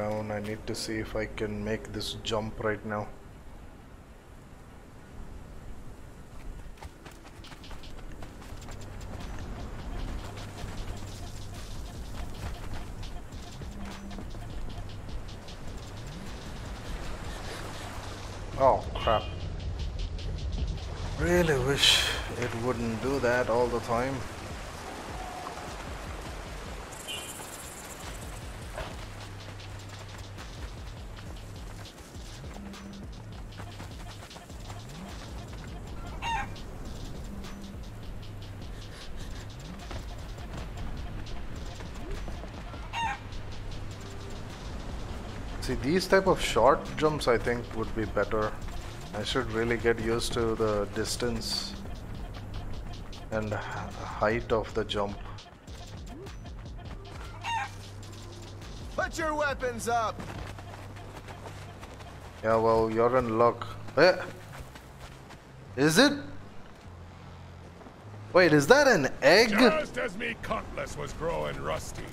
down. I need to see if I can make this jump right now. Oh crap. Really wish it wouldn't do that all the time. These type of short jumps I think would be better. I should really get used to the distance and height of the jump. Put your weapons up! Yeah, well, you're in luck. Eh? Is it? Wait, is that an egg? Just as me cutlass was growing rusty.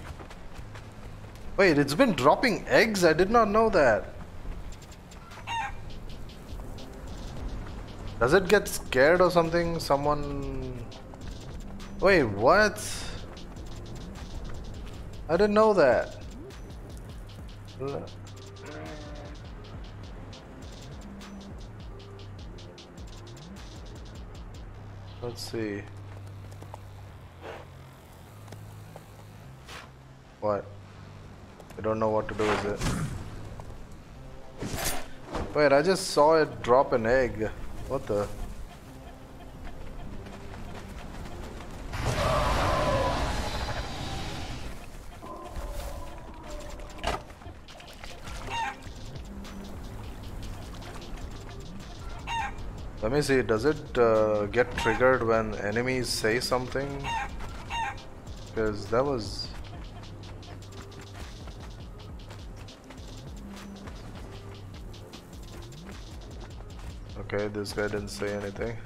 Wait, it's been dropping eggs? I did not know that. Does it get scared or something? Someone... Wait, what? I didn't know that. Let's see. What? I don't know what to do with it. Wait, I just saw it drop an egg. What the? Let me see, does it get triggered when enemies say something? Because that was... Okay, this guy didn't say anything.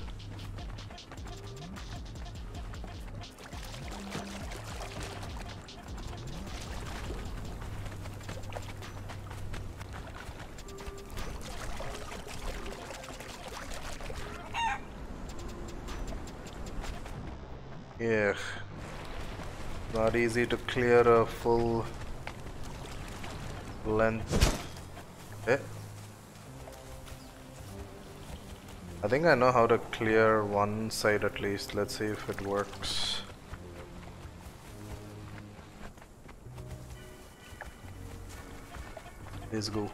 Yeah, not easy to clear a full length. Eh? I think I know how to clear one side at least. Let's see if it works. Let's go.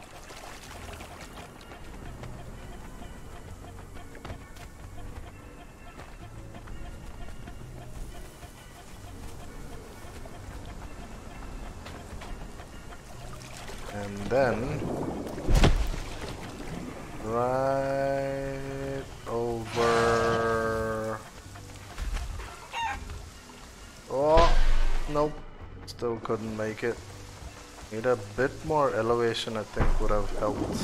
And then... Right... over. Oh, nope. Still couldn't make it. Need a bit more elevation, I think would have helped.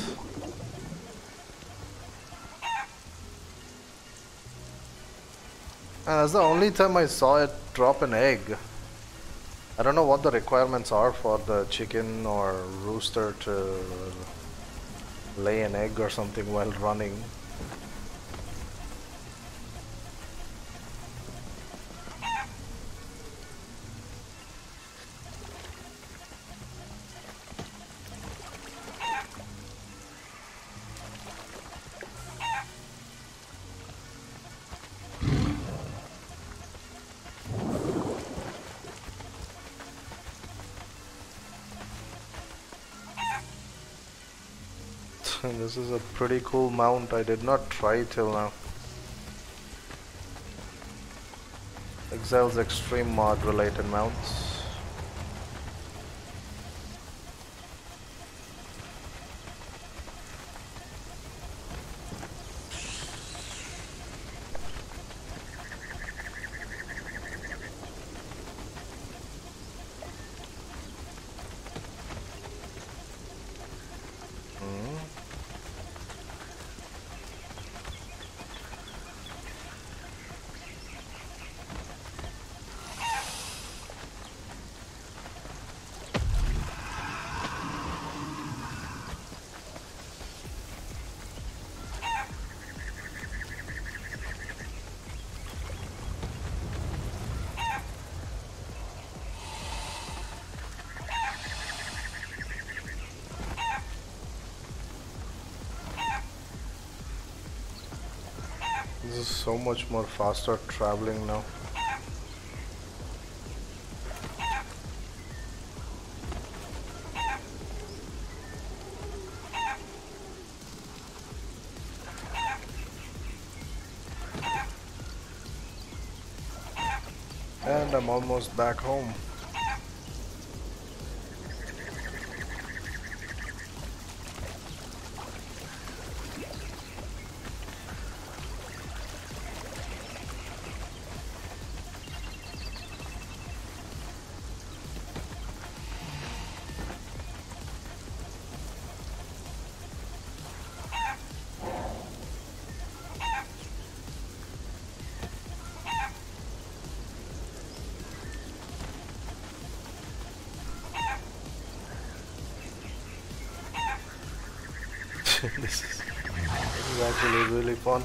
And that's the only time I saw it drop an egg. I don't know what the requirements are for the chicken or rooster to lay an egg or something while running. This is a pretty cool mount. I did not try till now. Exiles Extreme mod related mounts. This is so much more faster traveling now. And I'm almost back home. This is actually really fun.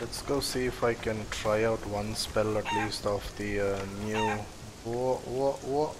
Let's go see if I can try out one spell at least of the new... Whoa.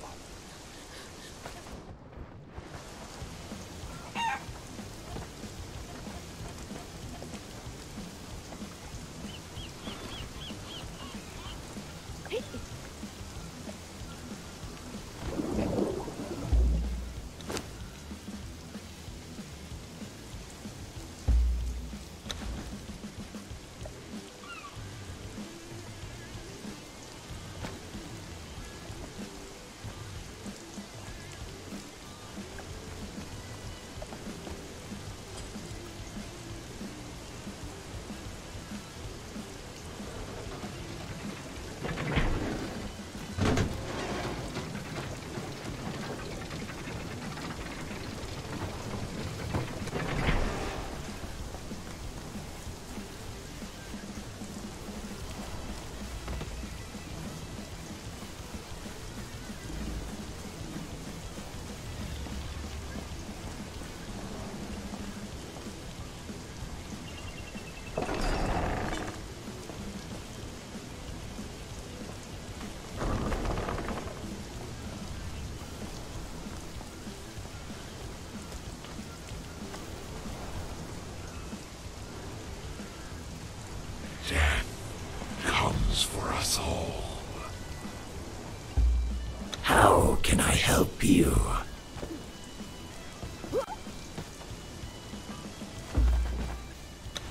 Help you.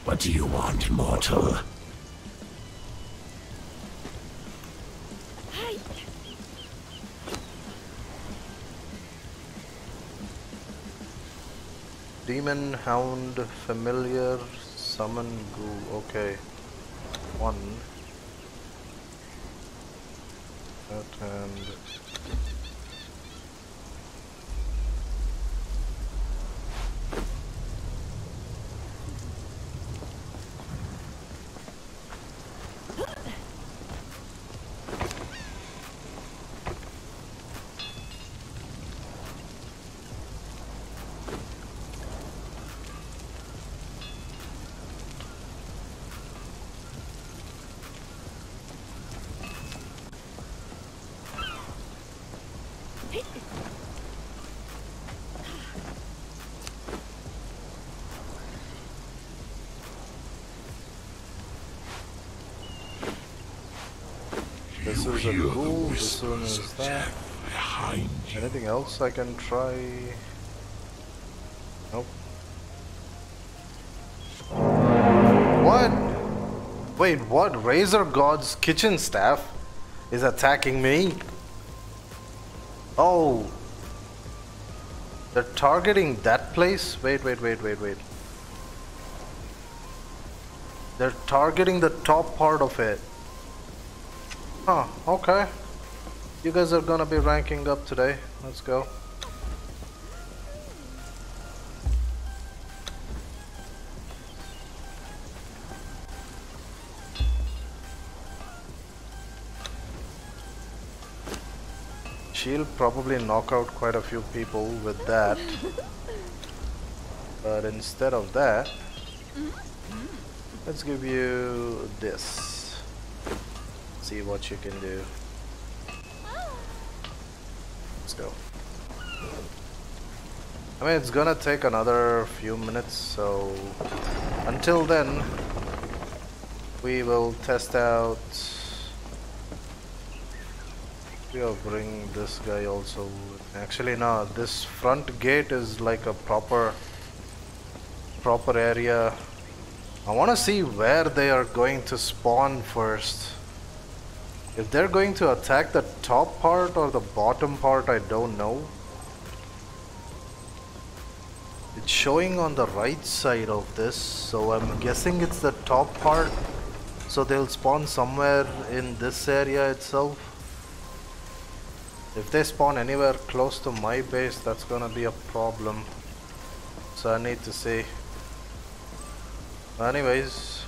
What do you want, mortal? Demon Hound Familiar Summon Goo. Okay. One. That and... This is a ghoul, this one is that. Anything else I can try? Nope. What? Wait, what? Razor God's kitchen staff is attacking me? Oh. They're targeting that place? Wait. They're targeting the top part of it. Huh, okay. You guys are gonna be ranking up today. Let's go. she'll probably knock out quite a few people with that. But instead of that, let's give you this. See what you can do. Let's go. I mean, it's gonna take another few minutes, so until then, we will test out. We'll bring this guy also. Actually, no, this front gate is like a proper area. I want to see where they are going to spawn first. If they're going to attack the top part or the bottom part, I don't know. It's showing on the right side of this, so I'm guessing it's the top part. So they'll spawn somewhere in this area itself. If they spawn anywhere close to my base, that's gonna be a problem. So I need to see. Anyways,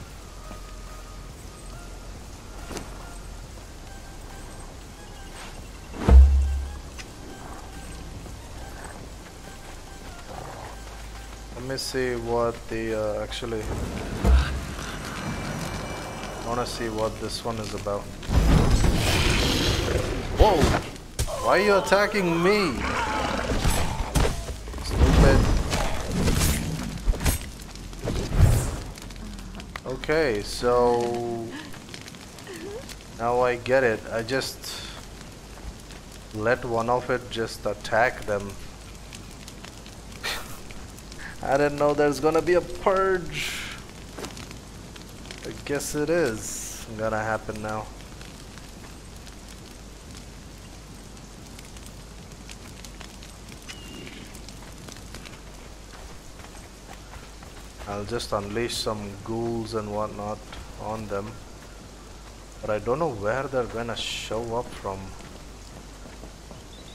let me see what the actually. I wanna see what this one is about. Whoa! Why are you attacking me? Stupid. Okay, so now I get it. I just let one of it just attack them. I didn't know there's gonna be a purge. I guess it is gonna happen now. I'll just unleash some ghouls and whatnot on them. But I don't know where they're gonna show up from.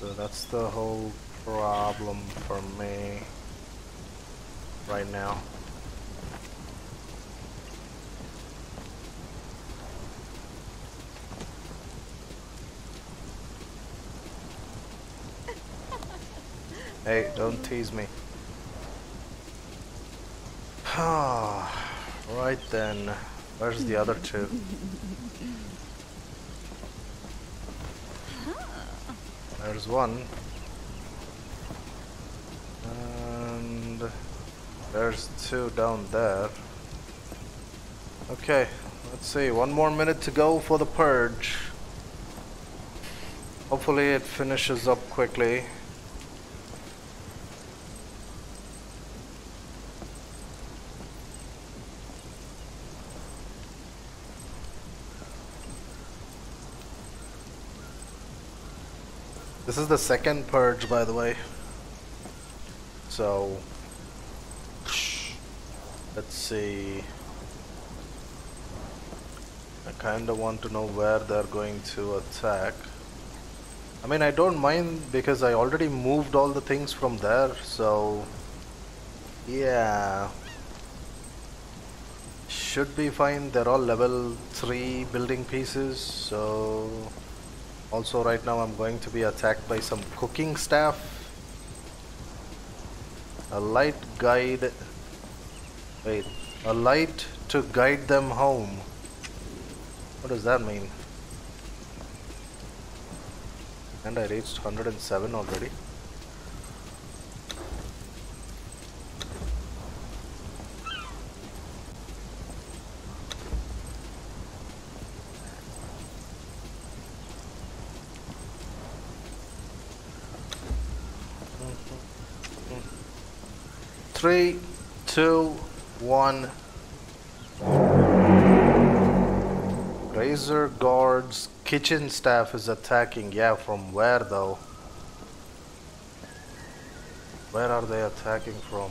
So that's the whole problem for me right now. Hey, don't tease me. Right then, where's the other two? There's one. And there's two down there. Okay, let's see. 1 more minute to go for the purge. Hopefully it finishes up quickly. This is the second purge, by the way, so let's see. I kind of want to know where they're going to attack. I mean, I don't mind because I already moved all the things from there, so yeah, should be fine. They're all level 3 building pieces, so. Also right now I'm going to be attacked by some cooking staff, a light to guide them home. What does that mean? And I reached 107 already. Three, two, one. Razor guards, kitchen staff is attacking. Yeah, from where though? Where are they attacking from?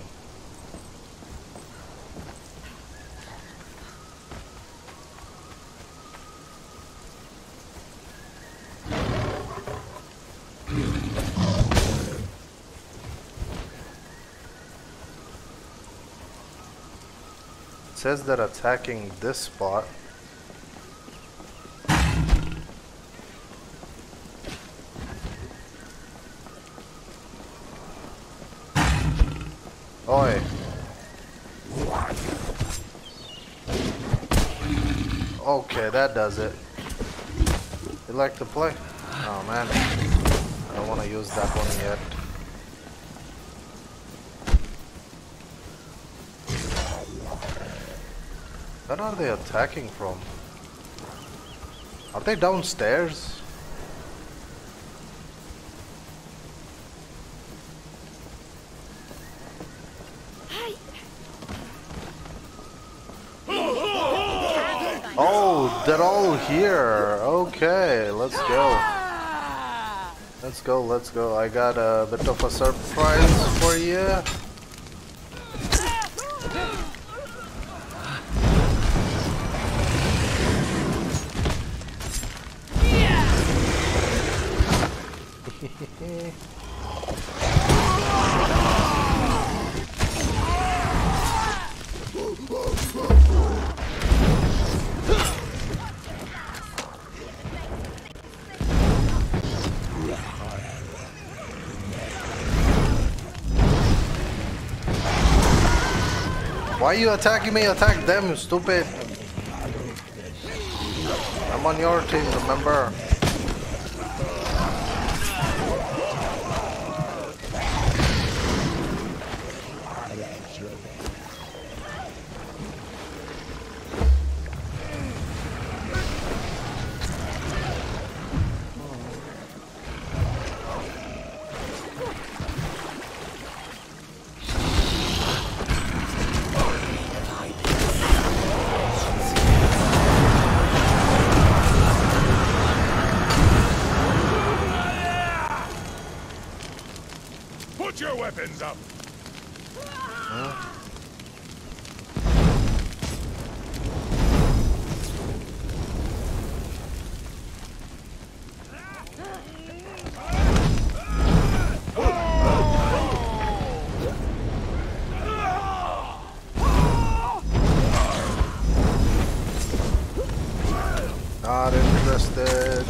Says they're attacking this spot. Oi. Okay, that does it. You like to play? Oh man, I don't want to use that one yet. Where are they attacking from? Are they downstairs? Oh, they're all here. Okay, let's go. Let's go, let's go. I got a bit of a surprise for you. Why are you attacking me? Attack them, you stupid. I'm on your team, remember? Up. Huh? Not interested.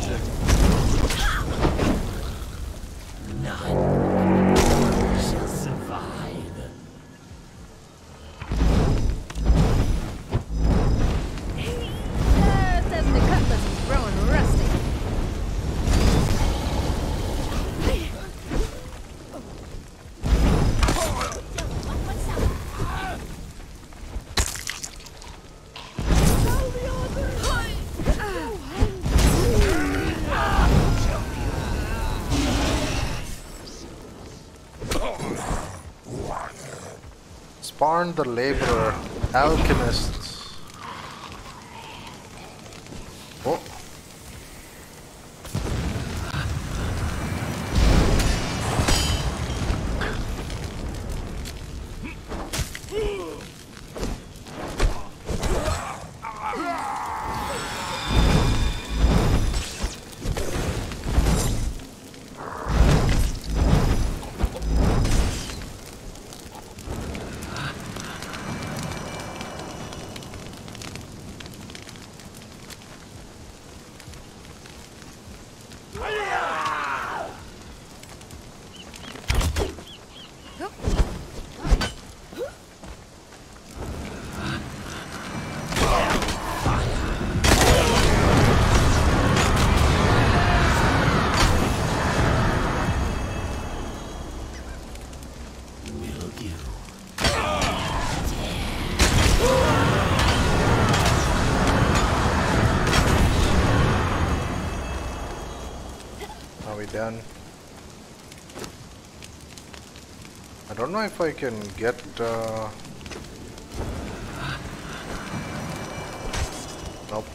Barn the laborer, alchemist. Oh. Done. I don't know if I can get nope.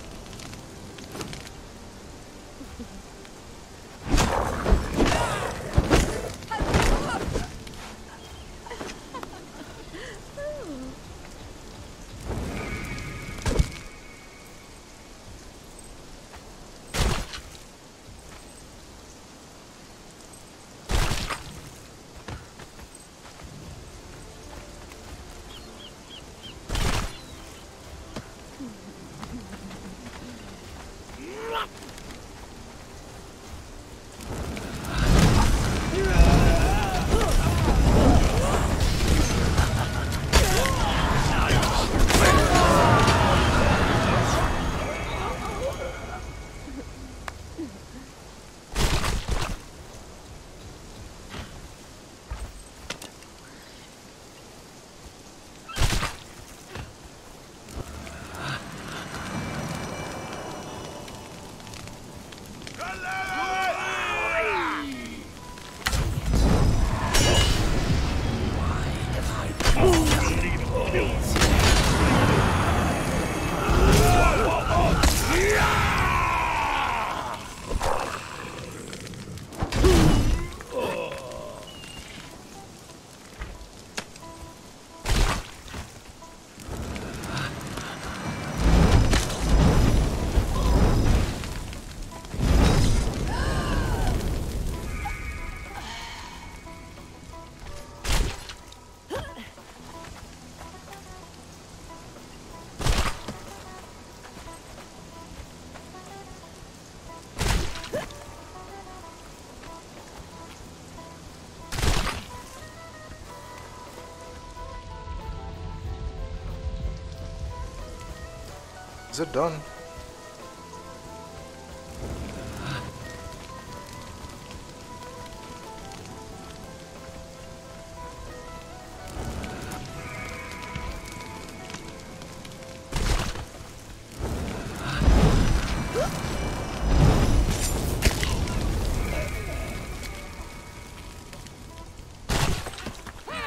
Is it done?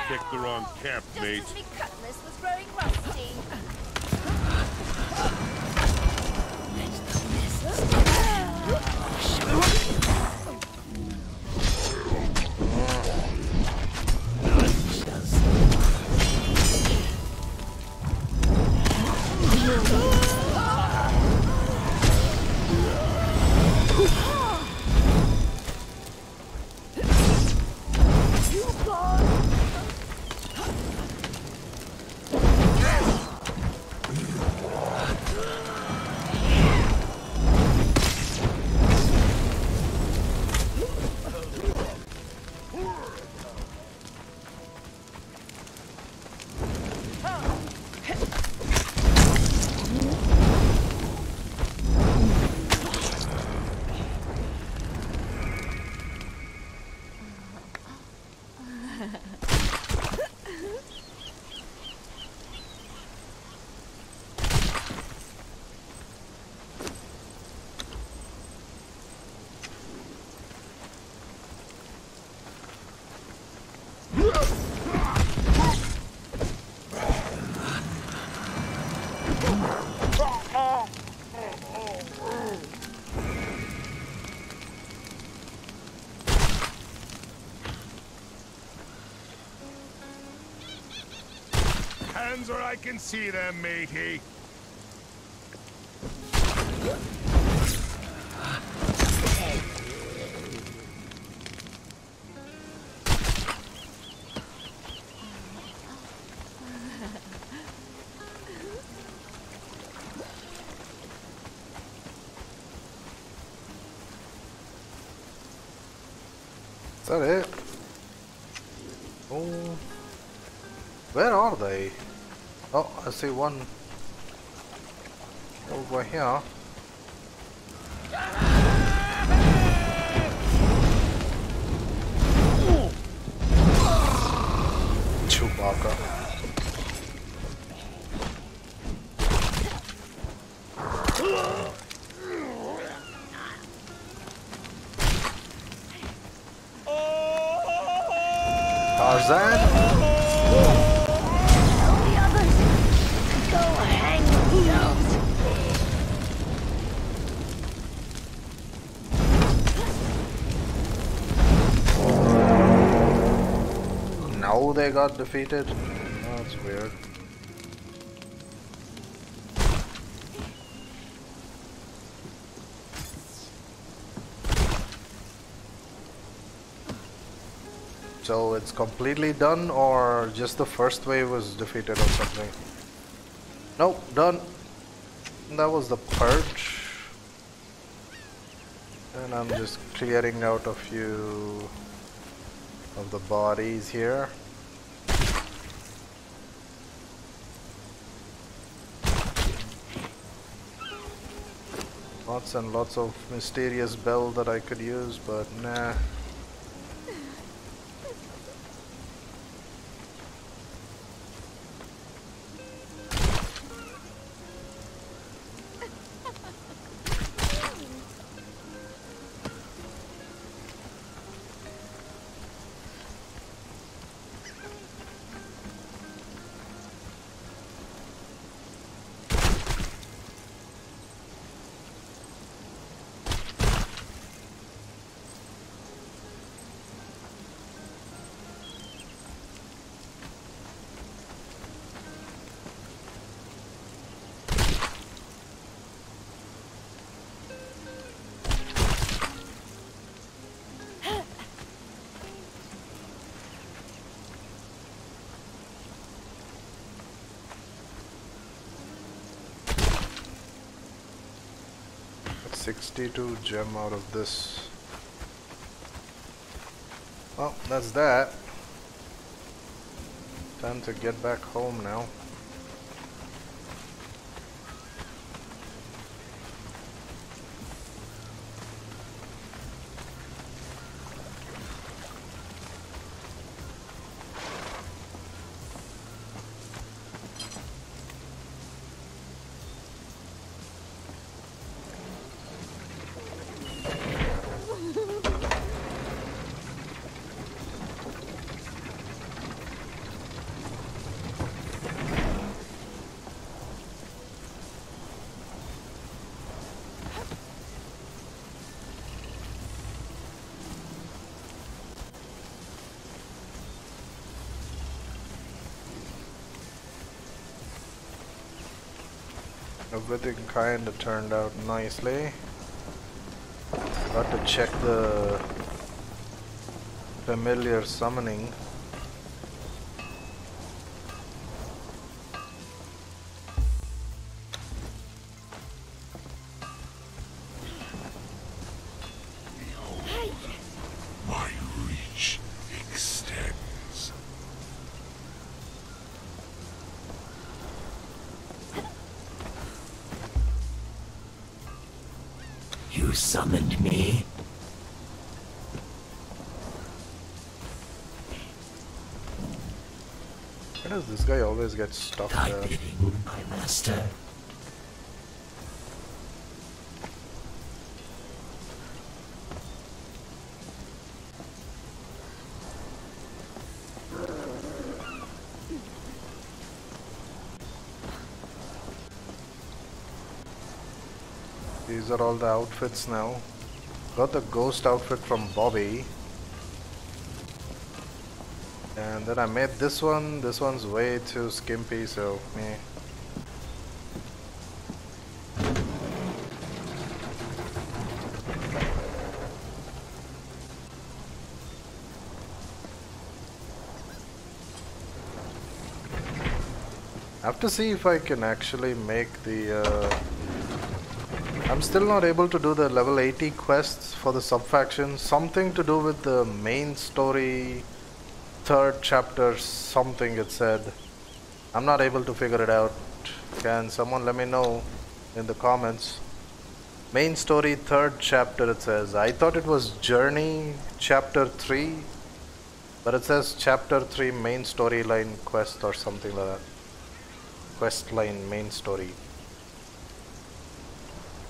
Picked the wrong camp, mate. Just as me cutlass was growing rusty. Or I can see them, matey. Is that it? Oh, where are they? Oh, I see one over here. Chewbacca. Tarzan. They got defeated? Oh, that's weird. So it's completely done, or just the first wave was defeated or something? Nope, done. That was the purge. And I'm just clearing out a few of the bodies here. Lots and lots of mysterious bell that I could use, but nah. $62 gem out of this. Well, that's that. Time to get back home now. everything kinda turned out nicely. Got to check the familiar summoning. Summoned me. Why does this guy always get stuck there? Thy bidding, my master. These are all the outfits now. Got the ghost outfit from Bobby. And then I made this one. This one's way too skimpy, so meh. I have to see if I can actually make the... I'm still not able to do the level 80 quests for the sub-faction. Something to do with the main story, third chapter, something it said. I'm not able to figure it out. Can someone let me know in the comments? Main story, third chapter it says. I thought it was Journey, chapter 3. But it says chapter 3 main storyline quest or something like that. Questline main story.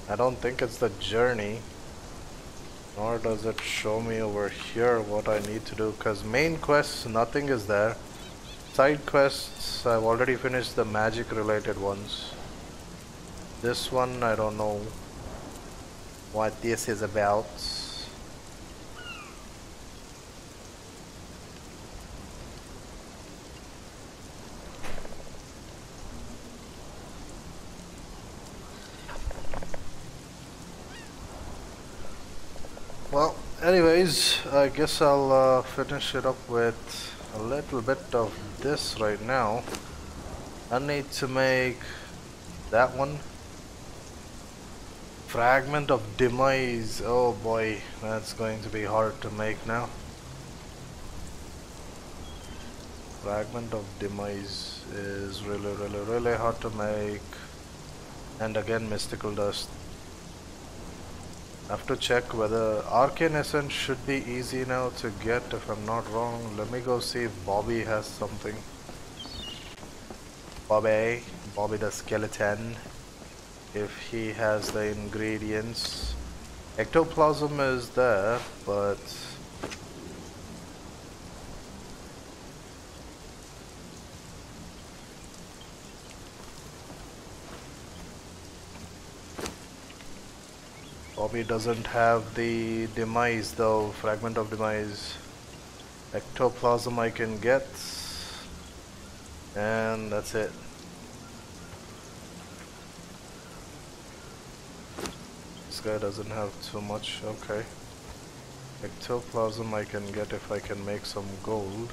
I don't think it's the journey, nor does it show me over here what I need to do, because main quests, nothing is there. Side quests, I've already finished the magic related ones. This one, I don't know what this is about. Well, anyways, I guess I'll finish it up with a little bit of this right now. I need to make that one. Fragment of Demise. Oh boy, that's going to be hard to make now. Fragment of Demise is really hard to make. And again, mystical dust. Have to check whether Arcane Essence should be easy now to get, if I'm not wrong. Let me go see if Bobby has something. Bobby the Skeleton, if he has the ingredients. Ectoplasm is there, but Bobby doesn't have the demise though. Fragment of Demise. Ectoplasm I can get. And that's it. This guy doesn't have too much. Okay. Ectoplasm I can get if I can make some gold.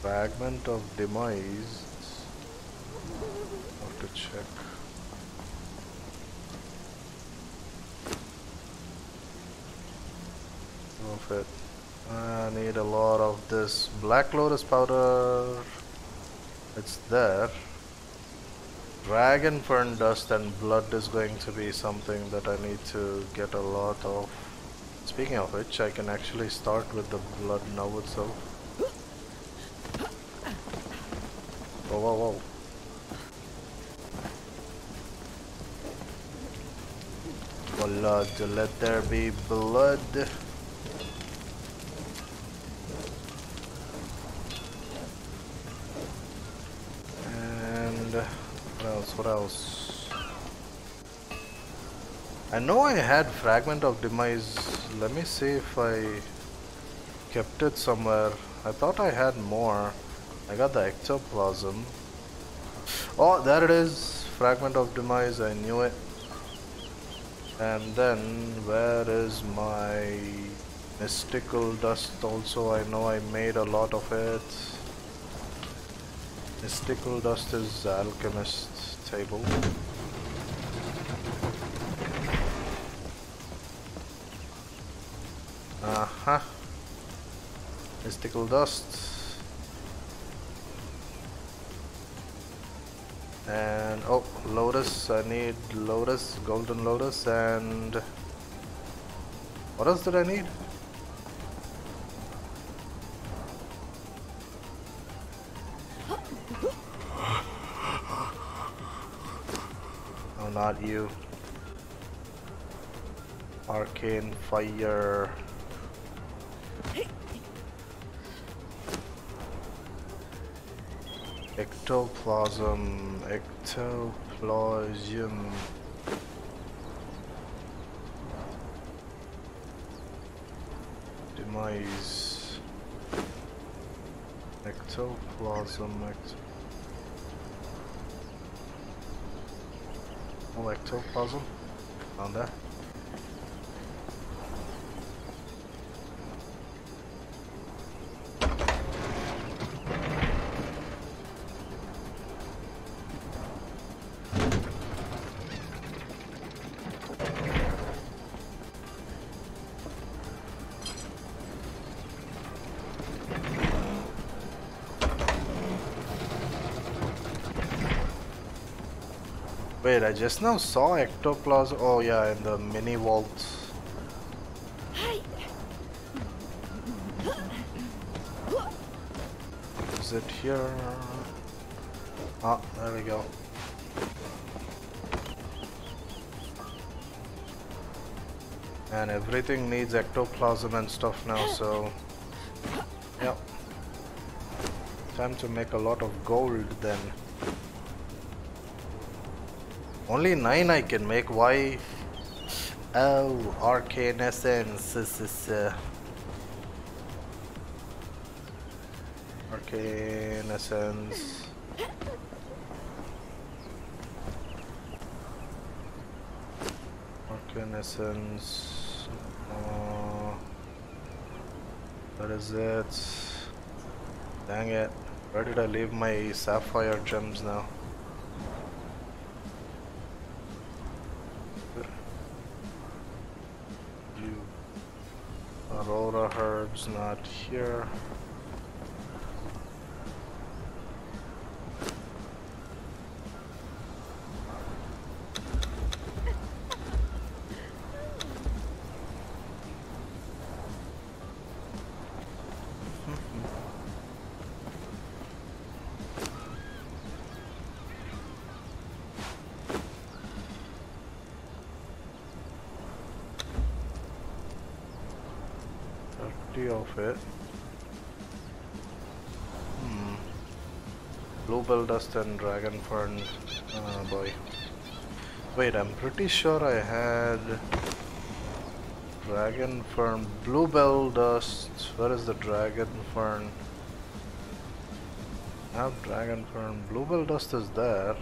Fragment of Demise. To check. Move it. I need a lot of this black lotus powder. It's there. Dragon fern dust and blood is going to be something that I need to get a lot of. Speaking of which, I can actually start with the blood now itself. Whoa, whoa, whoa. Blood, let there be blood. And what else? What else? I know I had Fragment of Demise. Let me see if I kept it somewhere. I thought I had more. I got the ectoplasm. Oh, there it is. Fragment of Demise, I knew it. And then, where is my mystical dust also? I know I made a lot of it. Mystical dust is alchemist table. Aha. Mystical dust. And oh, lotus, I need lotus, golden lotus, and what else did I need? Oh, not you. Arcane fire. Ectoplasm, ectoplasm. Demise. Ectoplasm, oh, ectoplasm. Down there. Wait, I just now saw ectoplasm. Oh yeah, in the mini vault. Is it here? Ah, there we go. And everything needs ectoplasm and stuff now, so... Yep. Time to make a lot of gold then. Only 9 I can make, why? Oh, Arcane Essence, this is... Arcane Essence... Arcane Essence... What is it? Dang it, where did I leave my sapphire gems now? Herbs not here. Bluebell dust and dragon fern. Oh boy. Wait, I'm pretty sure I had dragon fern. Bluebell dust. Where is the dragon fern? I have dragon fern. Bluebell dust is there.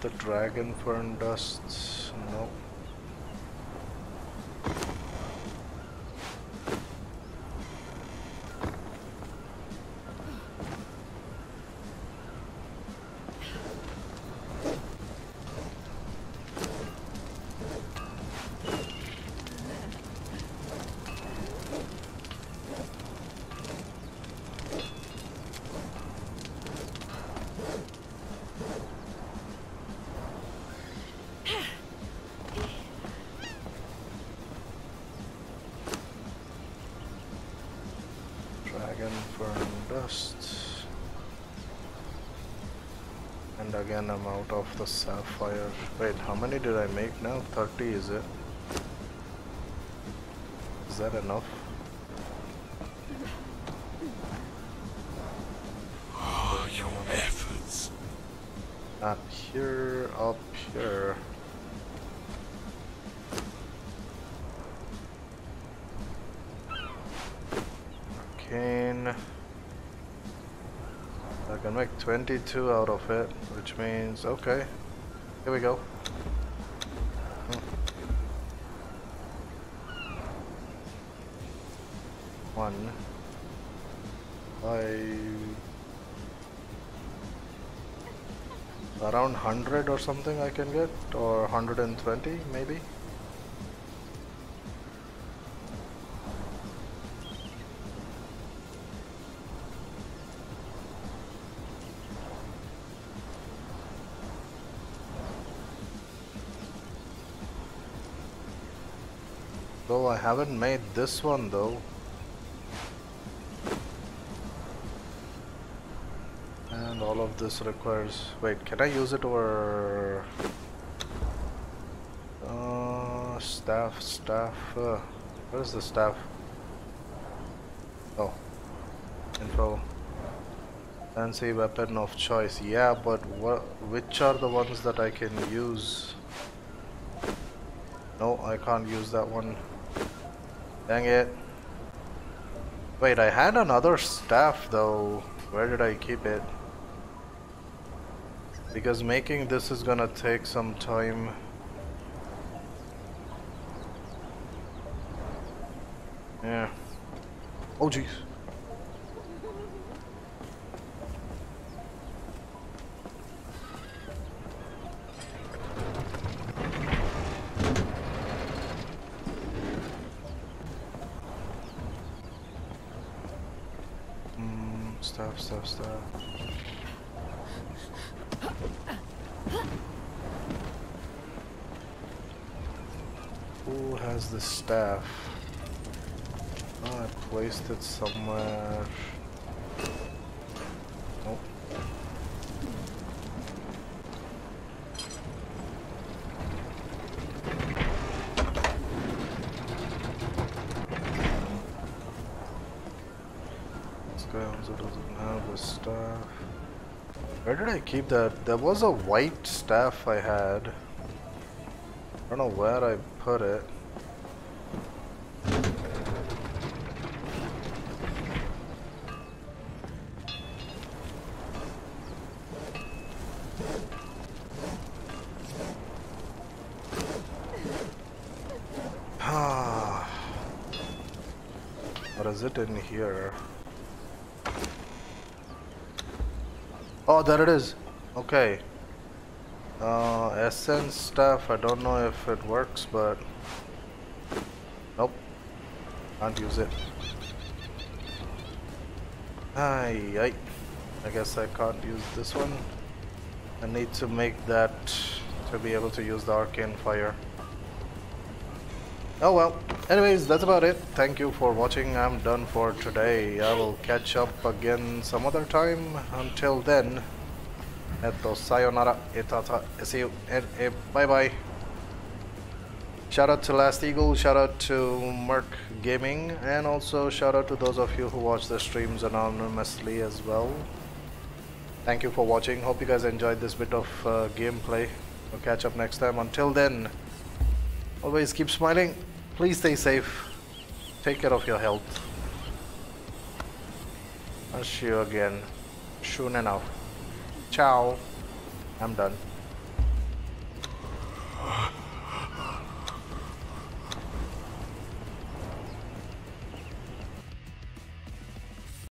The dragon fern dusts, no. Again, I'm out of the sapphire. Wait, how many did I make now? 30 is it? Is that enough? Oh, your efforts. Up here, up here. I can make 22 out of it, which means, okay, here we go. One. Around 100 or something I can get, or 120 maybe. Though I haven't made this one though. All of this requires... wait, can I use it over... staff, where's the staff? Oh, info, fancy weapon of choice, yeah, but which are the ones that I can use? No, I can't use that one, dang it. Wait, I had another staff though, where did I keep it? Because making this is gonna take some time. Yeah. Oh jeez. Stuff. Who has the staff? Oh, I placed it somewhere. Nope. This guy also doesn't have the staff. Where did I keep that? There was a white staff I had. I don't know where I put it. What is it in here? Oh, there it is. Okay. Essence stuff, I don't know if it works, but nope, can't use it. I guess I can't use this one. I need to make that to be able to use the arcane fire. Oh well, anyways, that's about it. Thank you for watching. I'm done for today. I will catch up again some other time. Until then, sayonara, itata, see you, and bye bye. Shout out to Last Eagle, shout out to Merc Gaming, and also shout out to those of you who watch the streams anonymously as well. Thank you for watching. Hope you guys enjoyed this bit of gameplay. We'll catch up next time. Until then, always keep smiling. Please stay safe. Take care of your health. I'll see you again soon enough. Ciao. I'm done.